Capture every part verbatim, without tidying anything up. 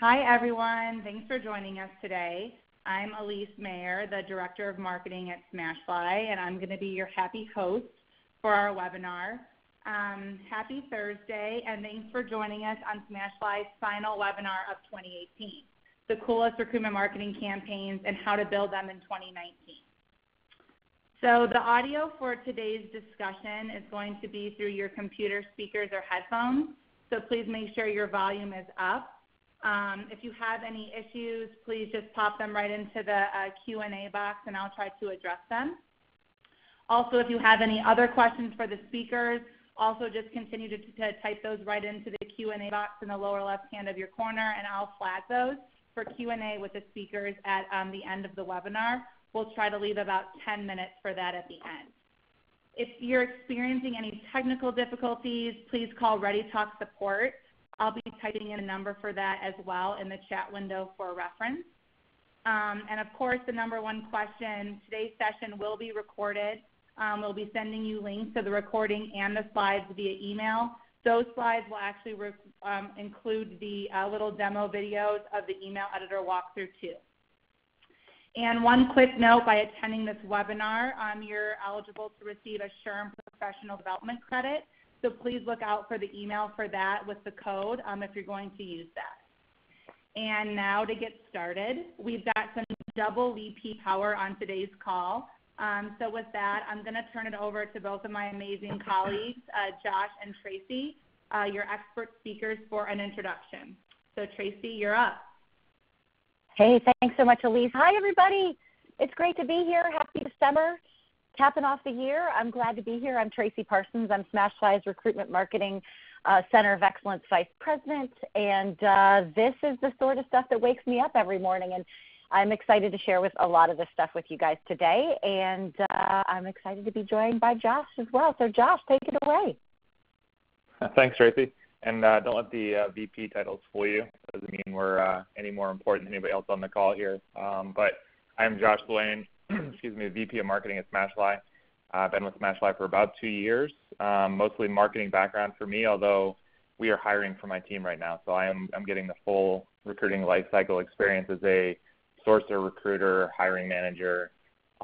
Hi everyone, thanks for joining us today. I'm Elise Mayer, the Director of Marketing at SmashFly, and I'm going to be your happy host for our webinar. Um, happy Thursday, and thanks for joining us on SmashFly's final webinar of twenty eighteen, the coolest recruitment marketing campaigns and how to build them in twenty nineteen. So the audio for today's discussion is going to be through your computer speakers or headphones, so please make sure your volume is up. Um, if you have any issues, please just pop them right into the uh, Q and A box and I'll try to address them. Also, if you have any other questions for the speakers, also just continue to, to type those right into the Q and A box in the lower left hand of your corner, and I'll flag those for Q and A with the speakers at um, the end of the webinar. We'll try to leave about ten minutes for that at the end. If you're experiencing any technical difficulties, please call ReadyTalk support. I'll be typing in a number for that as well in the chat window for reference. Um, and of course, the number one question, today's session will be recorded. Um, we'll be sending you links to the recording and the slides via email. Those slides will actually re um, include the uh, little demo videos of the email editor walkthrough too. And one quick note, by attending this webinar, um, you're eligible to receive a S H R M professional development credit. So please look out for the email for that with the code um, if you're going to use that. And now to get started, we've got some double V P power on today's call. Um, so with that, I'm going to turn it over to both of my amazing colleagues, uh, Josh and Tracy, uh, your expert speakers, for an introduction. So Tracy, you're up. Hey, thanks so much, Elise. Hi, everybody. It's great to be here. Happy December. Capping off the year, I'm glad to be here. I'm Tracy Parsons. I'm SmashFly's Recruitment Marketing uh, Center of Excellence Vice President, and uh, this is the sort of stuff that wakes me up every morning, and I'm excited to share with a lot of this stuff with you guys today, and uh, I'm excited to be joined by Josh as well. So Josh, take it away. Thanks, Tracy, and uh, don't let the uh, V P titles fool you. It doesn't mean we're uh, any more important than anybody else on the call here, um, but I'm Josh Blaine. Excuse me, V P of Marketing at SmashFly. I've uh, been with SmashFly for about two years, um, mostly marketing background for me, although we are hiring for my team right now. So I am, I'm getting the full recruiting lifecycle experience as a sourcer, recruiter, hiring manager,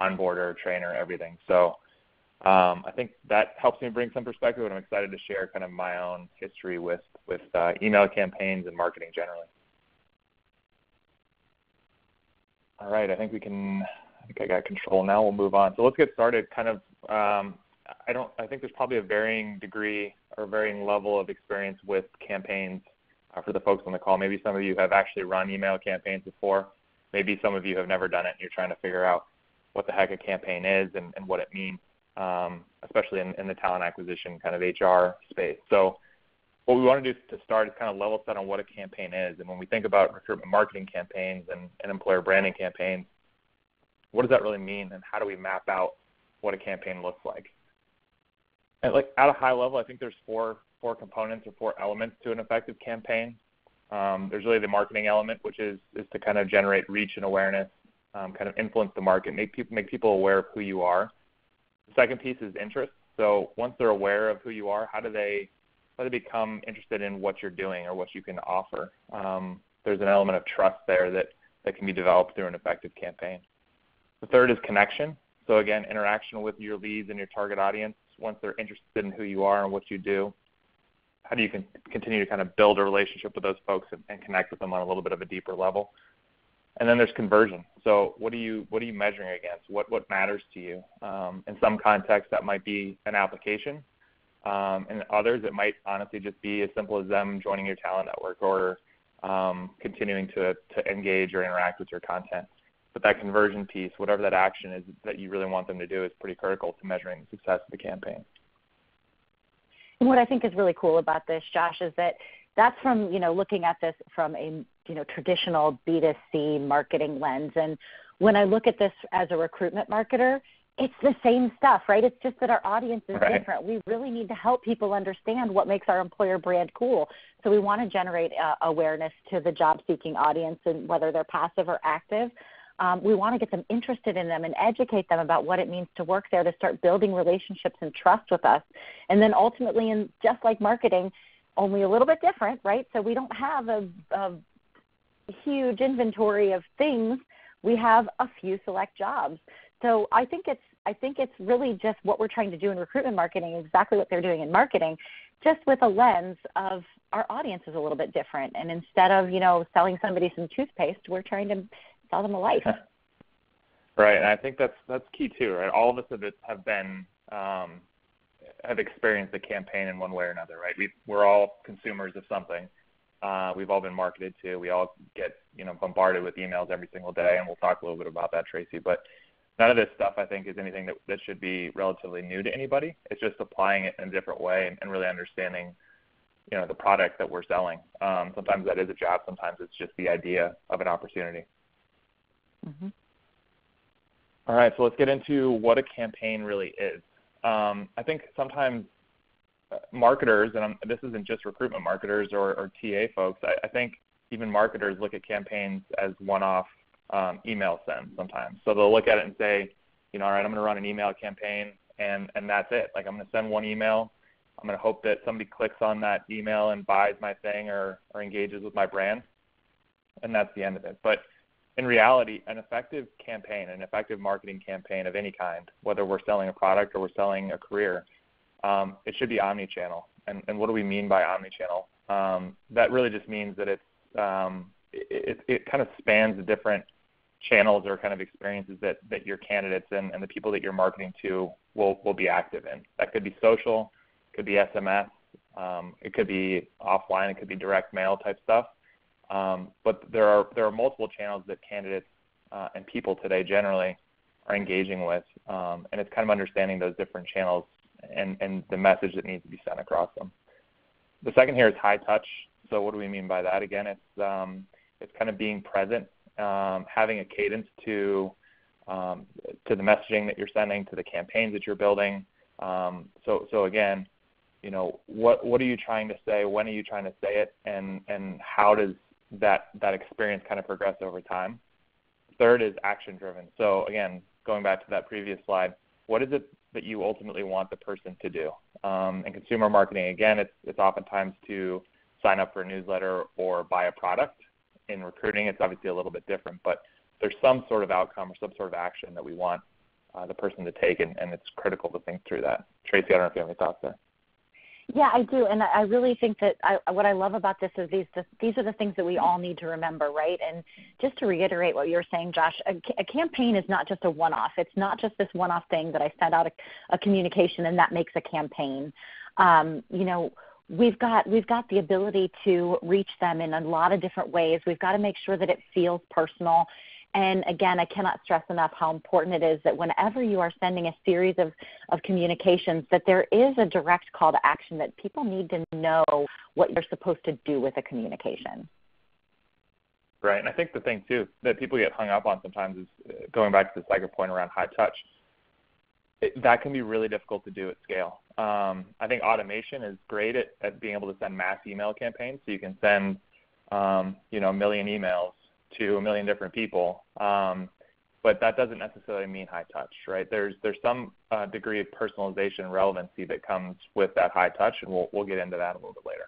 onboarder, trainer, everything. So um, I think that helps me bring some perspective, and I'm excited to share kind of my own history with, with uh, email campaigns and marketing generally. All right, I think we can... I think I got control now. We'll move on. So let's get started. Kind of, um, I don't. I think there's probably a varying degree or varying level of experience with campaigns uh, for the folks on the call. Maybe some of you have actually run email campaigns before. Maybe some of you have never done it, and you're trying to figure out what the heck a campaign is and, and what it means, um, especially in, in the talent acquisition kind of H R space. So what we want to do to start is kind of level set on what a campaign is. And when we think about recruitment marketing campaigns and, and employer branding campaigns, what does that really mean, and how do we map out what a campaign looks like? And like at a high level, I think there's four, four components or four elements to an effective campaign. Um, there's really the marketing element, which is, is to kind of generate reach and awareness, um, kind of influence the market, make people, make people aware of who you are. The second piece is interest. So once they're aware of who you are, how do they, how do they become interested in what you're doing or what you can offer? Um, there's an element of trust there that, that can be developed through an effective campaign. The third is connection. So again, interaction with your leads and your target audience. Once they're interested in who you are and what you do, how do you can continue to kind of build a relationship with those folks and, and connect with them on a little bit of a deeper level? And then there's conversion. So what are you, what are you measuring against? What, what matters to you? Um, in some contexts, that might be an application. Um, in others, it might honestly just be as simple as them joining your talent network or um, continuing to, to engage or interact with your content. But that conversion piece, whatever that action is that you really want them to do, is pretty critical to measuring the success of the campaign. And what I think is really cool about this, Josh, is that that's from, you know, looking at this from a, you know, traditional B two C marketing lens. And when I look at this as a recruitment marketer, it's the same stuff, right? It's just that our audience is right. different. We really need to help people understand what makes our employer brand cool. So we want to generate uh, awareness to the job-seeking audience, and whether they're passive or active. Um, we want to get them interested in them and educate them about what it means to work there, to start building relationships and trust with us. And then ultimately, and just like marketing, only a little bit different, right? So we don't have a, a huge inventory of things, we have a few select jobs. So I think it's I think it's really just what we're trying to do in recruitment marketing, exactly what they're doing in marketing, just with a lens of our audience is a little bit different. And instead of, you know, selling somebody some toothpaste, we're trying to sell them a life. Right, and I think that's that's key too, right? All of us have have been um, have experienced the campaign in one way or another, right? We we're all consumers of something. Uh, we've all been marketed to. We all get, you know, bombarded with emails every single day, and we'll talk a little bit about that, Tracy. But none of this stuff, I think, is anything that, that should be relatively new to anybody. It's just applying it in a different way and, and really understanding, you know, the product that we're selling. Um, sometimes that is a job. Sometimes it's just the idea of an opportunity. Mm-hmm. All right, so let's get into what a campaign really is. Um, I think sometimes marketers, and I'm, this isn't just recruitment marketers or, or T A folks, I, I think even marketers look at campaigns as one-off um, email sends sometimes. So they'll look at it and say, you know, all right, I'm going to run an email campaign, and, and that's it. Like, I'm going to send one email. I'm going to hope that somebody clicks on that email and buys my thing or, or engages with my brand, and that's the end of it. But in reality, an effective campaign, an effective marketing campaign of any kind, whether we're selling a product or we're selling a career, um, it should be omnichannel. And, and what do we mean by omnichannel? Um, that really just means that it's, um, it, it kind of spans the different channels or kind of experiences that, that your candidates and, and the people that you're marketing to will, will be active in. That could be social, could be S M S, um, it could be offline, it could be direct mail type stuff. Um, but there are there are multiple channels that candidates uh, and people today generally are engaging with, um, and it's kind of understanding those different channels and, and the message that needs to be sent across them. The second here is high touch. So what do we mean by that? Again, it's um, it's kind of being present, um, having a cadence to um, to the messaging that you're sending, to the campaigns that you're building. Um, so so again, you know, what what are you trying to say? When are you trying to say it? And and how does that that experience kind of progress over time. Third is action driven. So again, going back to that previous slide, what is it that you ultimately want the person to do? Um, in consumer marketing, again, it's it's oftentimes to sign up for a newsletter or buy a product. In recruiting, it's obviously a little bit different, but there's some sort of outcome or some sort of action that we want uh, the person to take, and, and it's critical to think through that. Tracy, I don't know if you have any thoughts there. Yeah, I do, and I really think that I, what I love about this is these these are the things that we all need to remember, right? And just to reiterate what you were saying, Josh, a, a campaign is not just a one-off. It's not just this one-off thing that I send out a, a communication and that makes a campaign. Um, you know, we've got we've got the ability to reach them in a lot of different ways. We've got to make sure that it feels personal. And again, I cannot stress enough how important it is that whenever you are sending a series of, of communications, that there is a direct call to action, that people need to know what you're supposed to do with a communication. Right, and I think the thing too that people get hung up on sometimes is going back to the second point around high touch. It, that can be really difficult to do at scale. Um, I think automation is great at, at being able to send mass email campaigns, so you can send um, you know, a million emails to a million different people, um, but that doesn't necessarily mean high touch, right? There's there's some uh, degree of personalization and relevancy that comes with that high touch, and we'll we'll get into that a little bit later.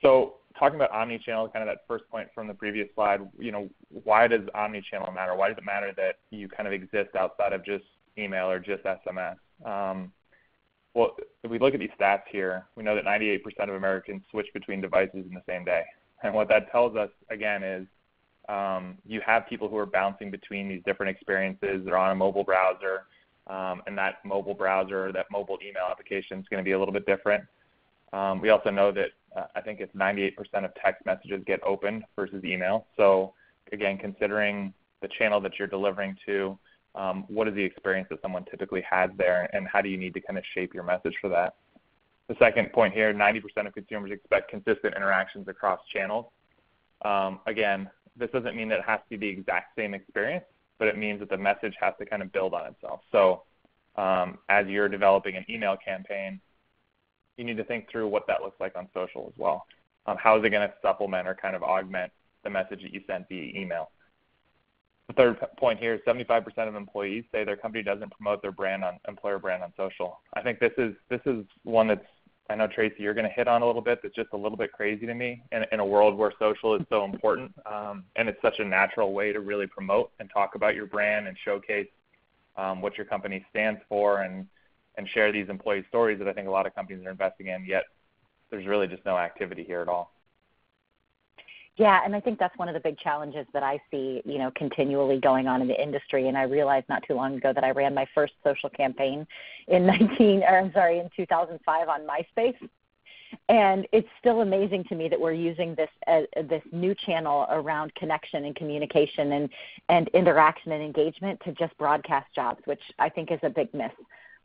So talking about omnichannel, kind of that first point from the previous slide, you know, why does omnichannel matter? Why does it matter that you kind of exist outside of just email or just S M S? Um, well, if we look at these stats here, we know that ninety-eight percent of Americans switch between devices in the same day. And what that tells us, again, is um, you have people who are bouncing between these different experiences. They're on a mobile browser, um, and that mobile browser, that mobile email application is going to be a little bit different. Um, we also know that uh, I think it's ninety-eight percent of text messages get opened versus email. So, again, considering the channel that you're delivering to, um, what is the experience that someone typically has there, and how do you need to kind of shape your message for that? The second point here, ninety percent of consumers expect consistent interactions across channels. Um, again, this doesn't mean that it has to be the exact same experience, but it means that the message has to kind of build on itself. So um, as you're developing an email campaign, you need to think through what that looks like on social as well. Um, how is it going to supplement or kind of augment the message that you sent via email? The third point here is seventy-five percent of employees say their company doesn't promote their brand on employer brand on social. I think this is this is one that's I know, Tracy, you're going to hit on a little bit that's just a little bit crazy to me in, in a world where social is so important, um, and it's such a natural way to really promote and talk about your brand and showcase um, what your company stands for and, and share these employee stories that I think a lot of companies are investing in, yet there's really just no activity here at all. Yeah, and I think that's one of the big challenges that I see, you know, continually going on in the industry. And I realized not too long ago that I ran my first social campaign in nineteen, or I'm sorry, in two thousand five on MySpace. And it's still amazing to me that we're using this uh, this new channel around connection and communication and, and interaction and engagement to just broadcast jobs, which I think is a big miss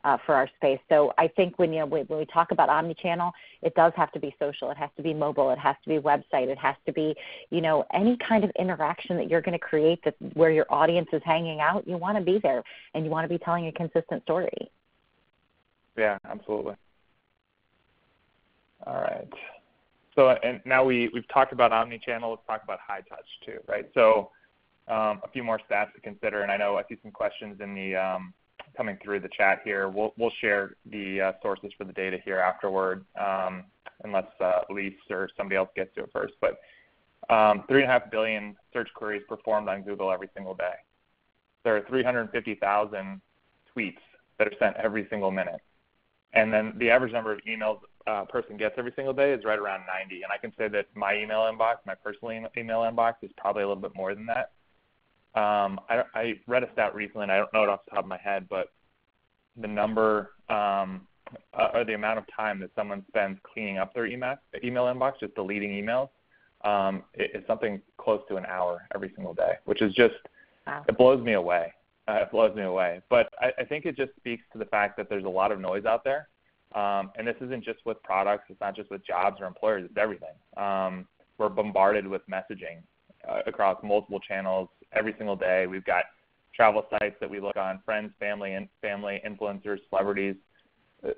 Uh, for our space. So I think when, you know, we, when we talk about omnichannel, it does have to be social. It has to be mobile. It has to be website. It has to be, you know, any kind of interaction that you're going to create that where your audience is hanging out. You want to be there, and you want to be telling a consistent story. Yeah, absolutely. All right. So and now we, we've talked about omnichannel. Let's talk about high touch too, right? So um, a few more stats to consider, and I know I see some questions in the um, coming through the chat here. We'll, we'll share the uh, sources for the data here afterward, um, unless uh, Elise or somebody else gets to it first. But um, three point five billion search queries performed on Google every single day. There are three hundred fifty thousand tweets that are sent every single minute. And then the average number of emails a uh, person gets every single day is right around ninety. And I can say that my email inbox, my personal email inbox, is probably a little bit more than that. Um, I, I read a stat recently, and I don't know it off the top of my head, but the number um, uh, or the amount of time that someone spends cleaning up their email, email inbox, just deleting emails, um, is something close to an hour every single day, which is just, wow. It blows me away. Uh, it blows me away. But I, I think it just speaks to the fact that there's a lot of noise out there, um, and this isn't just with products. It's not just with jobs or employers. It's everything. Um, we're bombarded with messaging uh, across multiple channels. Every single day, we've got travel sites that we look on, friends, family, and family influencers, celebrities.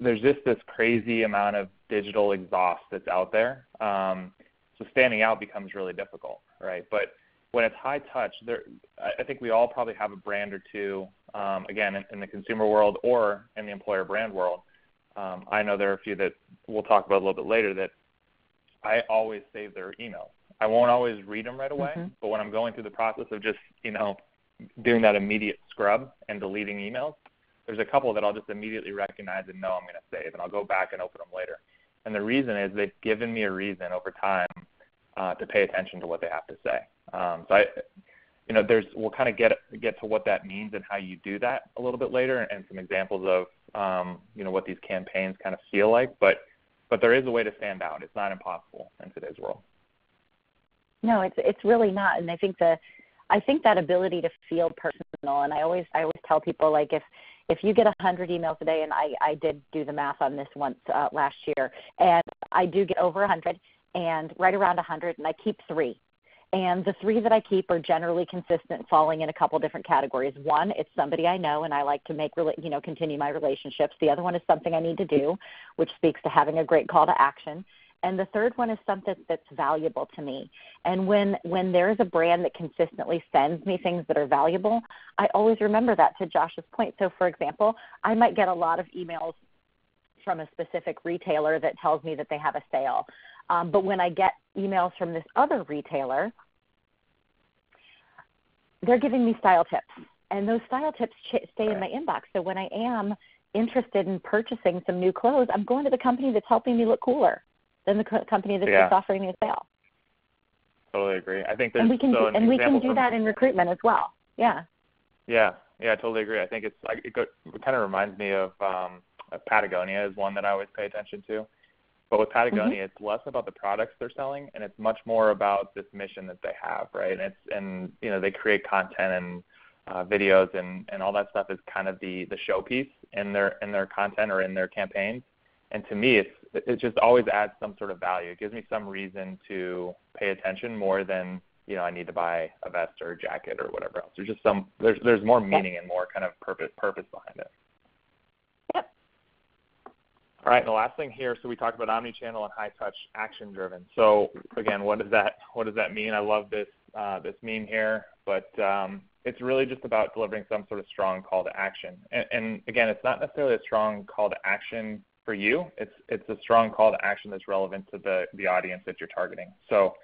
There's just this crazy amount of digital exhaust that's out there. Um, so standing out becomes really difficult, right? But when it's high touch, there, I think we all probably have a brand or two. Um, again, in, in the consumer world or in the employer brand world, um, I know there are a few that we'll talk about a little bit later that I always save their emails. I won't always read them right away, mm-hmm. but when I'm going through the process of just, you know, doing that immediate scrub and deleting emails, there's a couple that I'll just immediately recognize and know I'm going to save, and I'll go back and open them later. And the reason is they've given me a reason over time uh, to pay attention to what they have to say. Um, so, I, you know, there's we'll kind of get get to what that means and how you do that a little bit later, and, and some examples of, um, you know, what these campaigns kind of feel like. But but there is a way to stand out. It's not impossible in today's world. No, it's it's really not, and I think the, I think that ability to feel personal, and I always I always tell people, like, if if you get a hundred emails a day, and I, I did do the math on this once uh, last year, and I do get over a hundred, and right around a hundred, and I keep three, and the three that I keep are generally consistent, falling in a couple different categories. One, it's somebody I know, and I like to make you know continue my relationships. The other one is something I need to do, which speaks to having a great call to action. And the third one is something that's valuable to me. And when, when there is a brand that consistently sends me things that are valuable, I always remember that, to Josh's point. So, for example, I might get a lot of emails from a specific retailer that tells me that they have a sale. Um, but when I get emails from this other retailer, they're giving me style tips. And those style tips ch- stay in my inbox. So when I am interested in purchasing some new clothes, I'm going to the company that's helping me look cooler than the company that's yeah. just offering me a sale. Totally agree. I think there's and we can so do, an and we can do that in recruitment as well. Yeah. Yeah, yeah, I totally agree. I think it's like it, go, it kind of reminds me of um, Patagonia is one that I always pay attention to. But with Patagonia, mm-hmm. it's less about the products they're selling, and it's much more about this mission that they have, right? And it's and you know they create content and uh, videos and, and all that stuff is kind of the the showpiece in their in their content or in their campaigns. And to me, it's it just always adds some sort of value. It gives me some reason to pay attention more than, you know, I need to buy a vest or a jacket or whatever else. There's just some, there's, there's more meaning and more kind of purpose, purpose behind it. Yep. All right. And the last thing here, so we talked about omnichannel and high touch, action driven. So again, what does that, what does that mean? I love this, uh, this meme here, but um, it's really just about delivering some sort of strong call to action. And, and again, it's not necessarily a strong call to action for you, it's it's a strong call to action that's relevant to the, the audience that you're targeting. So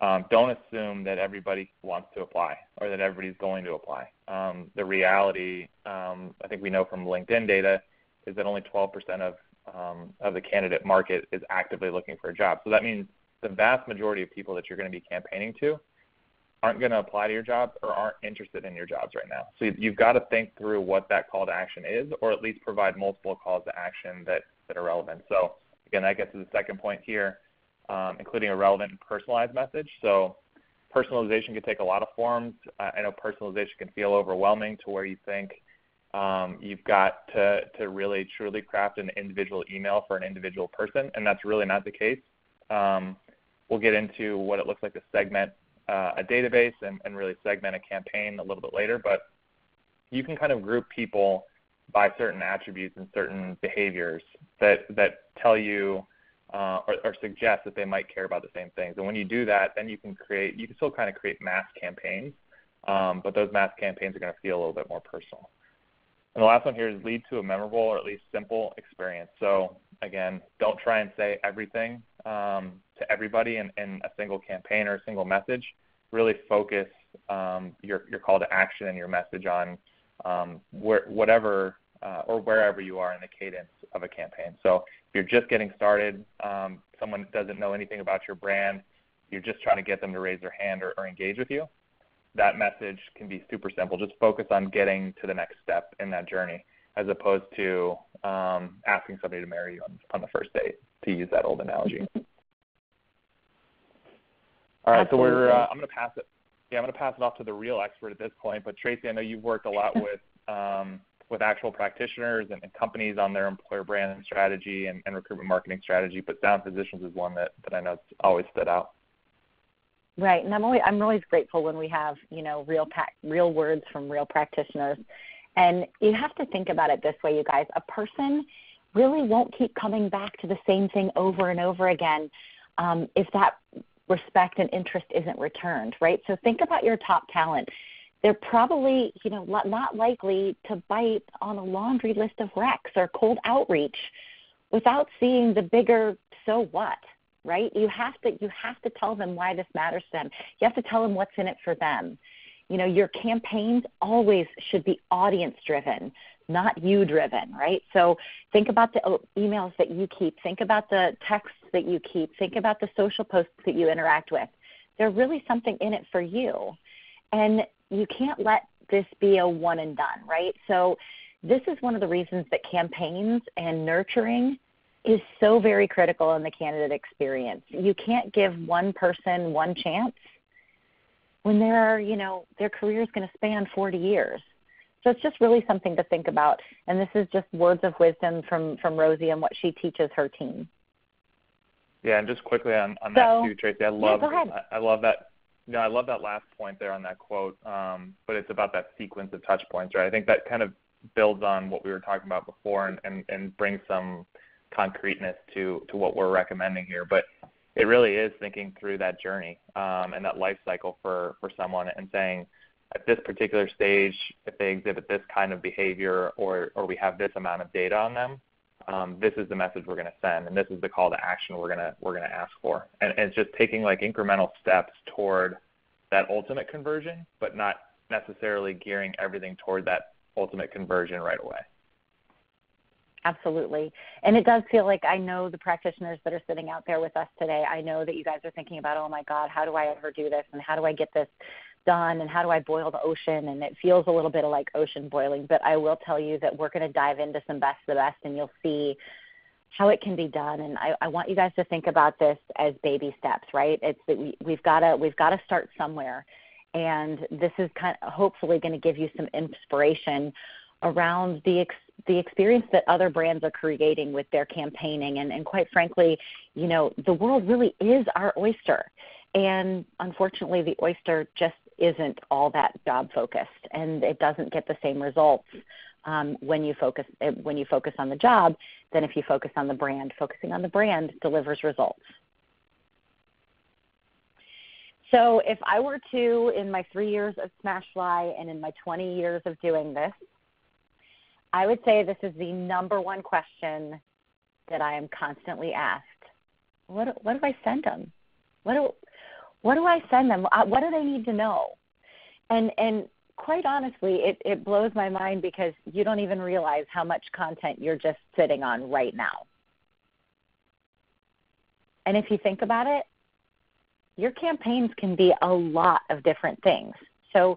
um, don't assume that everybody wants to apply or that everybody's going to apply. Um, the reality, um, I think we know from LinkedIn data, is that only twelve percent of, um, of the candidate market is actively looking for a job. So that means the vast majority of people that you're going to be campaigning to aren't going to apply to your job or aren't interested in your jobs right now. So you've got to think through what that call to action is, or at least provide multiple calls to action that, that are relevant. So again, that gets to the second point here, um, including a relevant and personalized message. So personalization can take a lot of forms. Uh, I know personalization can feel overwhelming to where you think um, you've got to, to really truly craft an individual email for an individual person, and that's really not the case. Um, we'll get into what it looks like to segment Uh, a database and, and really segment a campaign a little bit later, but you can kind of group people by certain attributes and certain behaviors that, that tell you uh, or, or suggest that they might care about the same things. And when you do that, then you can create, you can still kind of create mass campaigns, um, but those mass campaigns are going to feel a little bit more personal. And the last one here is lead to a memorable or at least simple experience. So again, don't try and say everything um, to everybody in, in a single campaign or a single message. Really focus um, your, your call to action and your message on um, where, whatever uh, or wherever you are in the cadence of a campaign. So if you're just getting started, um, someone doesn't know anything about your brand, you're just trying to get them to raise their hand or, or engage with you, that message can be super simple. Just focus on getting to the next step in that journey, as opposed to um, asking somebody to marry you on, on the first date, to use that old analogy. All right, Absolutely. so we're. Uh, I'm going to pass it. Yeah, I'm going to pass it off to the real expert at this point. But Tracy, I know you've worked a lot with um, with actual practitioners and, and companies on their employer brand strategy and, and recruitment marketing strategy. But Sound Physicians is one that, that I know always stood out. Right, and I'm always I'm always grateful when we have you know real real words from real practitioners. And you have to think about it this way, you guys. A person really won't keep coming back to the same thing over and over again um, if that respect and interest isn't returned, right? So think about your top talent. They're probably, you know, not likely to bite on a laundry list of recs or cold outreach without seeing the bigger so what, right? You have to you have to tell them why this matters to them. You have to tell them what's in it for them. You know, your campaigns always should be audience-driven, not you-driven, right? So think about the emails that you keep. Think about the texts that you keep. Think about the social posts that you interact with. There's really something in it for you. And you can't let this be a one and done, right? So this is one of the reasons that campaigns and nurturing is so very critical in the candidate experience. You can't give one person one chance when there are, you know, their career is going to span forty years. So it's just really something to think about. And this is just words of wisdom from, from Rosie and what she teaches her team. Yeah, and just quickly on, on so, that too, Tracy, I love, yeah, go ahead. I, I love that. No, I love that last point there on that quote, um, but it's about that sequence of touch points, right? I think that kind of builds on what we were talking about before and, and, and brings some concreteness to, to what we're recommending here. But it really is thinking through that journey um, and that life cycle for, for someone and saying, at this particular stage, if they exhibit this kind of behavior or, or we have this amount of data on them, um, this is the message we're going to send and this is the call to action we're going to we're going to ask for. And, and it's just taking like incremental steps toward that ultimate conversion, but not necessarily gearing everything toward that ultimate conversion right away. Absolutely. And it does feel like I know the practitioners that are sitting out there with us today. I know that you guys are thinking about, oh, my God, how do I ever do this? And how do I get this done? And how do I boil the ocean? And it feels a little bit like ocean boiling. But I will tell you that we're going to dive into some best of the best, and you'll see how it can be done. And I, I want you guys to think about this as baby steps, right? It's that we, we've got to we've got to start somewhere. And this is kind of hopefully going to give you some inspiration around the experience. the experience that other brands are creating with their campaigning. And, and quite frankly, you know, the world really is our oyster. And unfortunately, the oyster just isn't all that job focused, and it doesn't get the same results um, when you focus when you focus on the job than if you focus on the brand. Focusing on the brand delivers results. So if I were to, in my three years of SmashFly and in my twenty years of doing this, I would say this is the number one question that I am constantly asked. What, what do I send them? What do, what do I send them? What do they need to know? And, and quite honestly, it, it blows my mind because you don't even realize how much content you're just sitting on right now. And if you think about it, your campaigns can be a lot of different things. So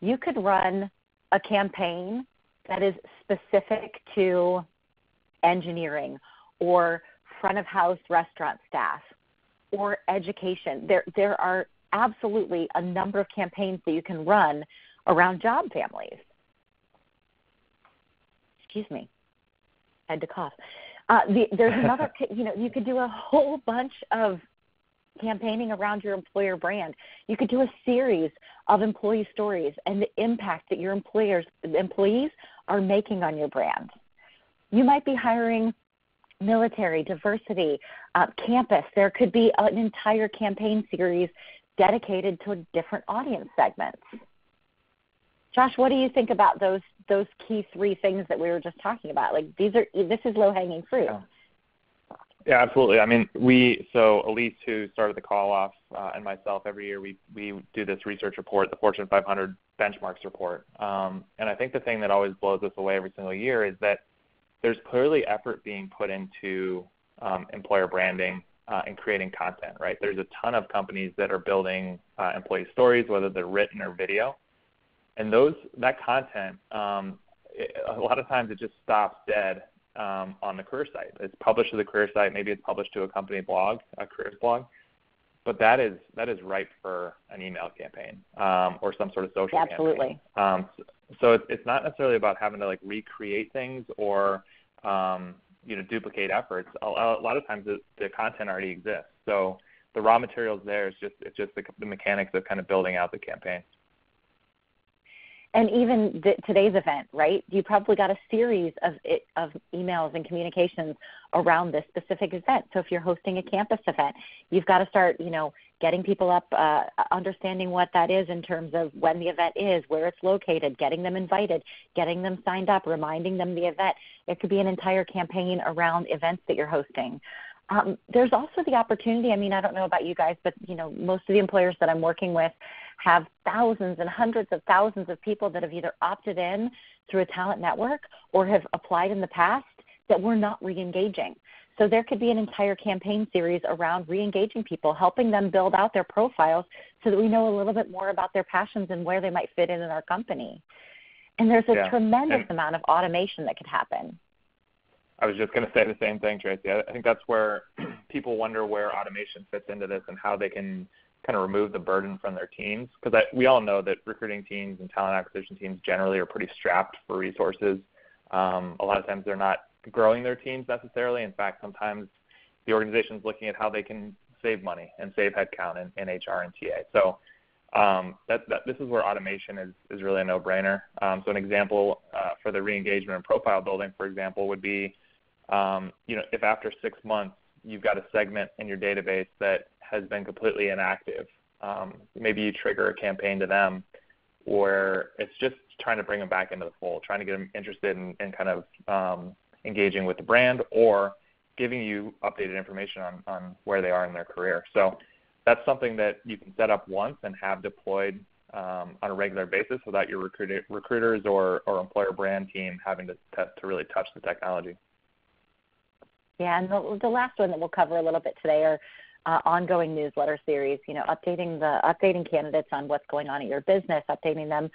you could run a campaign that is specific to engineering or front of house restaurant staff or education. There, there are absolutely a number of campaigns that you can run around job families. Excuse me, I had to cough. Uh, the, there's another, you know, you could do a whole bunch of campaigning around your employer brand. You could do a series of employee stories and the impact that your employers, employees are making on your brand. You might be hiring military, diversity, uh, campus. There could be an entire campaign series dedicated to different audience segments. Josh, what do you think about those those key three things that we were just talking about? Like these are this is low hanging fruit. Yeah. Yeah, absolutely. I mean, we so Elise, who started the call off, uh, and myself, every year we we do this research report, the Fortune five hundred benchmarks report. Um, and I think the thing that always blows us away every single year is that there's clearly effort being put into um, employer branding uh, and creating content. Right? There's a ton of companies that are building uh, employee stories, whether they're written or video, and those that content um, it, a lot of times it just stops dead. Um, on the career site. It's published to the career site. Maybe it's published to a company blog, a careers blog. But that is that is ripe for an email campaign um, or some sort of social Absolutely. campaign. Um, so so it's, it's not necessarily about having to like recreate things or um, you know duplicate efforts. A, a lot of times the, the content already exists. So the raw materials there is just it's just the, the mechanics of kind of building out the campaign. And even the, today's event, right? You probably got a series of, of emails and communications around this specific event. So if you're hosting a campus event, you've got to start, you know, getting people up, uh, understanding what that is in terms of when the event is, where it's located, getting them invited, getting them signed up, reminding them the event. It could be an entire campaign around events that you're hosting. Um, there's also the opportunity, I mean, I don't know about you guys, but you know, most of the employers that I'm working with have thousands and hundreds of thousands of people that have either opted in through a talent network or have applied in the past that we're not re-engaging. So there could be an entire campaign series around re-engaging people, helping them build out their profiles so that we know a little bit more about their passions and where they might fit in in our company. And there's a yeah. tremendous and- amount of automation that could happen. I was just going to say the same thing, Tracy. I think that's where people wonder where automation fits into this and how they can kind of remove the burden from their teams. Because we all know that recruiting teams and talent acquisition teams generally are pretty strapped for resources. Um, a lot of times they're not growing their teams necessarily. In fact, sometimes the organization is looking at how they can save money and save headcount in, in H R and T A. So um, that, that, this is where automation is, is really a no-brainer. Um, so an example uh, for the re-engagement and profile building, for example, would be Um, you know, if after six months you've got a segment in your database that has been completely inactive, um, maybe you trigger a campaign to them where it's just trying to bring them back into the fold, trying to get them interested in, in kind of um, engaging with the brand or giving you updated information on, on where they are in their career. So that's something that you can set up once and have deployed um, on a regular basis without your recruiter, recruiters or, or employer brand team having to, to, to really touch the technology. Yeah, and the, the last one that we'll cover a little bit today are uh, ongoing newsletter series, you know, updating the updating candidates on what's going on at your business, updating them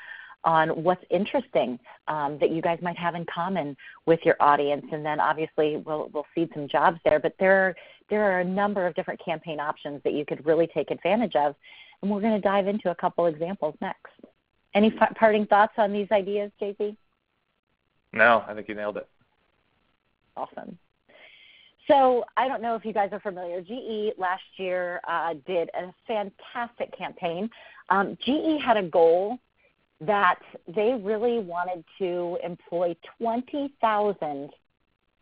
on what's interesting um, that you guys might have in common with your audience. And then obviously we'll, we'll feed some jobs there. But there are, there are a number of different campaign options that you could really take advantage of. And we're going to dive into a couple examples next. Any f- parting thoughts on these ideas, J P? No, I think you nailed it. Awesome. So I don't know if you guys are familiar. G E last year uh, did a fantastic campaign. Um, G E had a goal that they really wanted to employ twenty thousand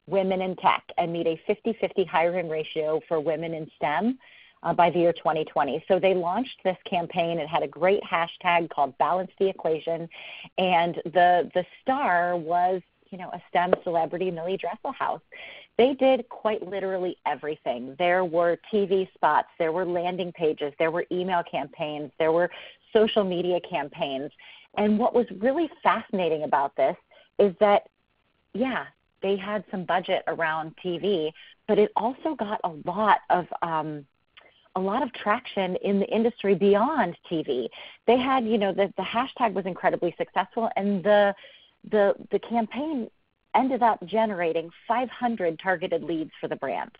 women in tech and meet a fifty-fifty hiring ratio for women in STEM uh, by the year twenty twenty. So they launched this campaign. It had a great hashtag called Balance the Equation, and the the star was, you know, a STEM celebrity, Millie Dresselhaus. They did quite literally everything. There were T V spots, there were landing pages, there were email campaigns, there were social media campaigns. And what was really fascinating about this is that, yeah, they had some budget around T V, but it also got a lot of um, a lot of traction in the industry beyond T V. They had, you know, the, the hashtag was incredibly successful, and the the the campaign ended up generating five hundred targeted leads for the brand.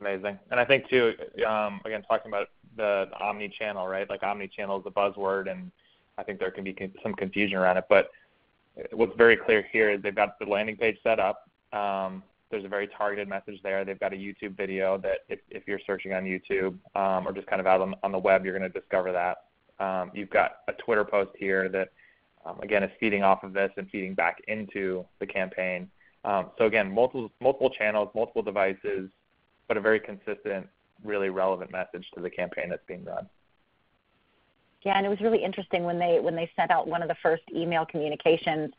Amazing. And I think too, um, again, talking about the omni-channel, right? Like omni-channel is the buzzword, and I think there can be some confusion around it. But what's very clear here is they've got the landing page set up. Um, there's a very targeted message there. They've got a YouTube video that if, if you're searching on YouTube um, or just kind of out on, on the web, you're going to discover that. Um, you've got a Twitter post here that, um, again, is feeding off of this and feeding back into the campaign. Um, so, again, multiple, multiple channels, multiple devices, but a very consistent, really relevant message to the campaign that's being run. Yeah, and it was really interesting when they when they sent out one of the first email communications.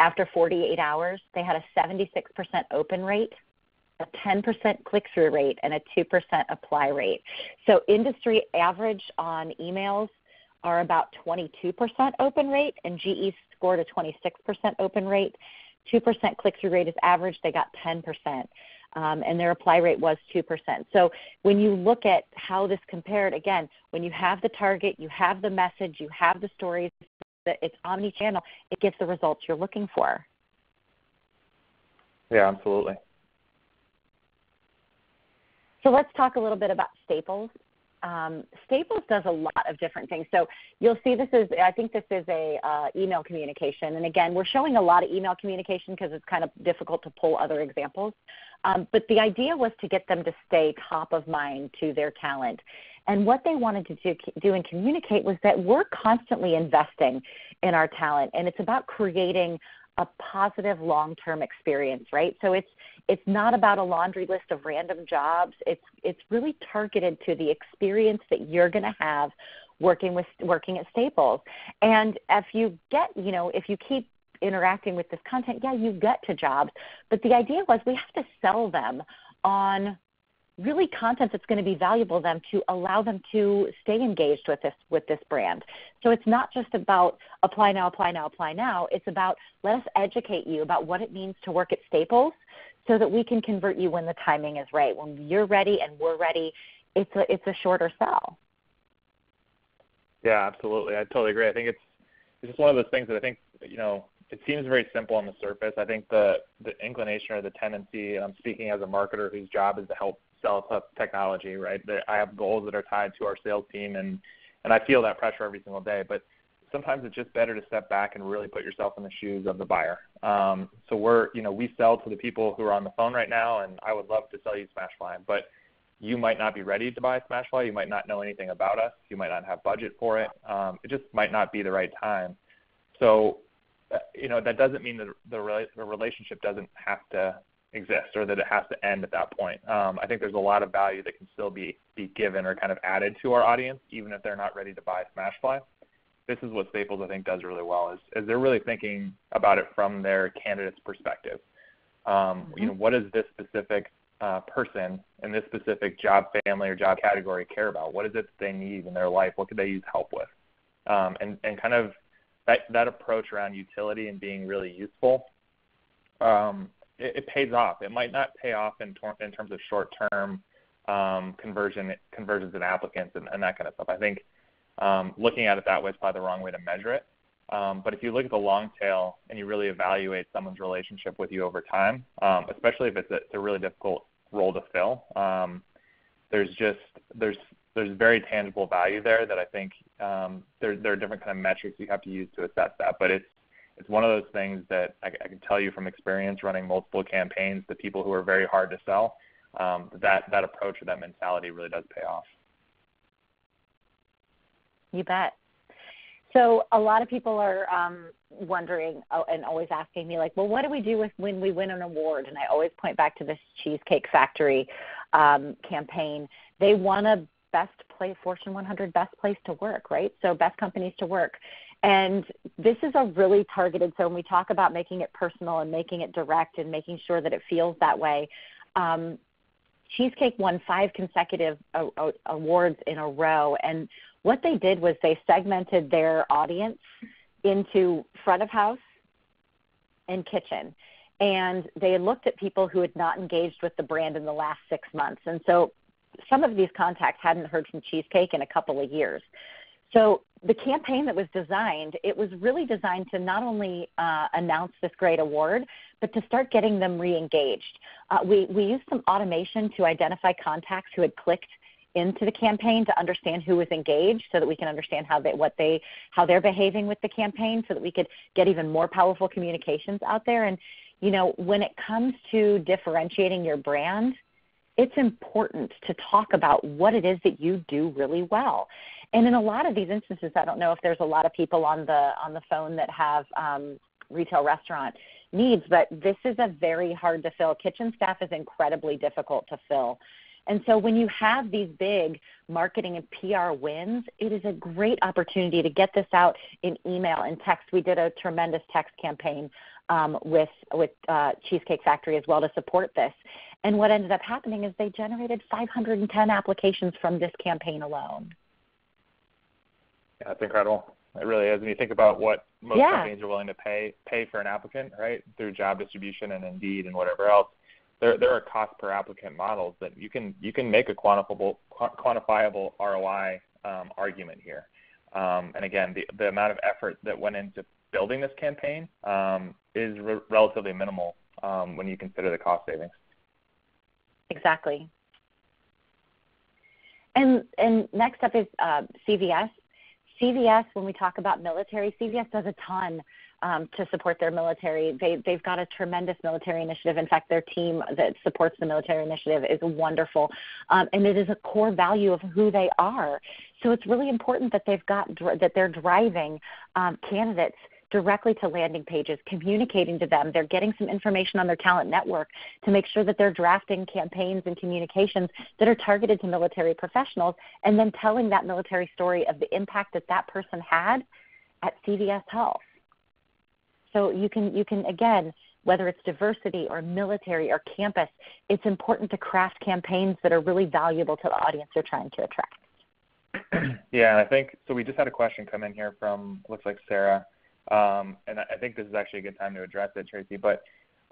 After forty-eight hours, they had a seventy-six percent open rate, a ten percent click-through rate, and a two percent apply rate. So industry average on emails are about twenty-two percent open rate, and G E scored a twenty-six percent open rate. two percent click-through rate is average. They got ten percent. Um, and their apply rate was two percent. So when you look at how this compared, again, when you have the target, you have the message, you have the stories, it's omni-channel, it gives the results you're looking for. Yeah, absolutely. So let's talk a little bit about Staples. Um, Staples does a lot of different things. So you'll see this is, I think this is a uh, email communication. And again, we're showing a lot of email communication because it's kind of difficult to pull other examples. Um, but the idea was to get them to stay top of mind to their talent. And what they wanted to do, do and communicate was that we're constantly investing in our talent, and it's about creating a positive long-term experience, right? So it's it's not about a laundry list of random jobs. It's it's really targeted to the experience that you're going to have working with working at Staples. And if you get, you know, if you keep interacting with this content, yeah, you get to jobs. But the idea was we have to sell them on really content that's going to be valuable to them to allow them to stay engaged with this with this brand. So it's not just about apply now, apply now, apply now. It's about let us educate you about what it means to work at Staples so that we can convert you when the timing is right. When you're ready and we're ready, it's a, it's a shorter sell. Yeah, absolutely. I totally agree. I think it's, it's just one of those things that I think, you know, it seems very simple on the surface. I think the, the inclination or the tendency, and I'm speaking as a marketer whose job is to help sell technology, right? I have goals that are tied to our sales team, and, and I feel that pressure every single day. But sometimes it's just better to step back and really put yourself in the shoes of the buyer. Um, so we're, you know, we sell to the people who are on the phone right now, and I would love to sell you SmashFly, but you might not be ready to buy SmashFly. You might not know anything about us. You might not have budget for it. Um, it just might not be the right time. So, you know, that doesn't mean that the, the relationship doesn't have to exist or that it has to end at that point. Um, I think there's a lot of value that can still be, be given or kind of added to our audience, even if they're not ready to buy SmashFly. This is what Staples, I think, does really well is, is they're really thinking about it from their candidate's perspective. Um, mm-hmm. You know, what does this specific uh, person in this specific job family or job category care about? What is it that they need in their life? What could they use help with? Um, and, and kind of that, that approach around utility and being really useful, um, It, it pays off. It might not pay off in, tor- in terms of short-term um, conversion conversions in applicants and, and that kind of stuff. I think um, looking at it that way is probably the wrong way to measure it. Um, but if you look at the long tail and you really evaluate someone's relationship with you over time, um, especially if it's a, it's a really difficult role to fill, um, there's just there's there's very tangible value there that I think um, there there are different kind of metrics you have to use to assess that. But it's It's one of those things that I, I can tell you from experience running multiple campaigns, the people who are very hard to sell, um, that, that approach or that mentality really does pay off. You bet. So a lot of people are um, wondering and always asking me, like, well, what do we do with when we win an award? And I always point back to this Cheesecake Factory um, campaign. They won a best place, Fortune one hundred best place to work, right? So best companies to work. And this is a really targeted, so when we talk about making it personal and making it direct and making sure that it feels that way, um, Cheesecake won five consecutive awards in a row. And what they did was they segmented their audience into front of house and kitchen. And they looked at people who had not engaged with the brand in the last six months. And so some of these contacts hadn't heard from Cheesecake in a couple of years. So the campaign that was designed, it was really designed to not only uh, announce this great award, but to start getting them re-engaged. Uh, we, we used some automation to identify contacts who had clicked into the campaign to understand who was engaged so that we can understand how, they, what they, how they're behaving with the campaign so that we could get even more powerful communications out there. And you know, when it comes to differentiating your brand, it's important to talk about what it is that you do really well. And in a lot of these instances, I don't know if there's a lot of people on the on the phone that have um, retail restaurant needs, but this is a very hard to fill. Kitchen staff is incredibly difficult to fill. And so when you have these big marketing and P R wins, it is a great opportunity to get this out in email and text. We did a tremendous text campaign um, with, with uh, Cheesecake Factory as well to support this. And what ended up happening is they generated five hundred ten applications from this campaign alone. Yeah, that's incredible. It really is. And you think about what most yeah. companies are willing to pay pay for an applicant, right, through job distribution and Indeed and whatever else. There, there are cost per applicant models that you can you can make a quantifiable quantifiable R O I um, argument here. Um, and again, the, the amount of effort that went into building this campaign um, is re- relatively minimal um, when you consider the cost savings. Exactly. And and next up is uh, C V S. C V S, when we talk about military, C V S does a ton um, to support their military. They, they've got a tremendous military initiative. In fact, their team that supports the military initiative is wonderful, um, and it is a core value of who they are. So it's really important that they've got that they're driving um, candidates directly to landing pages, communicating to them. They're getting some information on their talent network to make sure that they're drafting campaigns and communications that are targeted to military professionals, and then telling that military story of the impact that that person had at C V S Health. So you can, you can again, whether it's diversity or military or campus, it's important to craft campaigns that are really valuable to the audience you're trying to attract. Yeah, I think, so we just had a question come in here from, looks like Sarah. Um, and I think this is actually a good time to address it, Tracy, but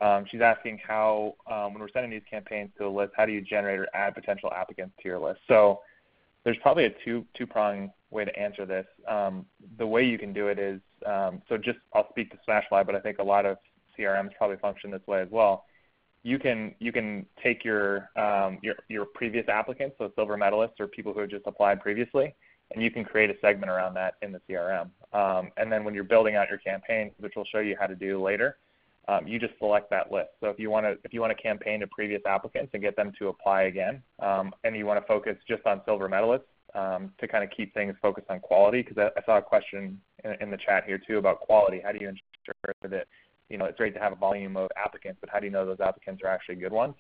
um, she's asking how, um, when we're sending these campaigns to a list, how do you generate or add potential applicants to your list? So there's probably a two, two-pronged way to answer this. Um, the way you can do it is, um, so just I'll speak to SmashFly, but I think a lot of C R Ms probably function this way as well. You can you can take your, um, your, your previous applicants, so silver medalists or people who have just applied previously, and you can create a segment around that in the C R M. Um, and then when you're building out your campaign, which we'll show you how to do later, um, you just select that list. So if you want to if you want to campaign to previous applicants and get them to apply again, um, and you want to focus just on silver medalists um, to kind of keep things focused on quality, because I, I saw a question in, in the chat here too about quality. How do you ensure that, you know, it's great to have a volume of applicants, but how do you know those applicants are actually good ones?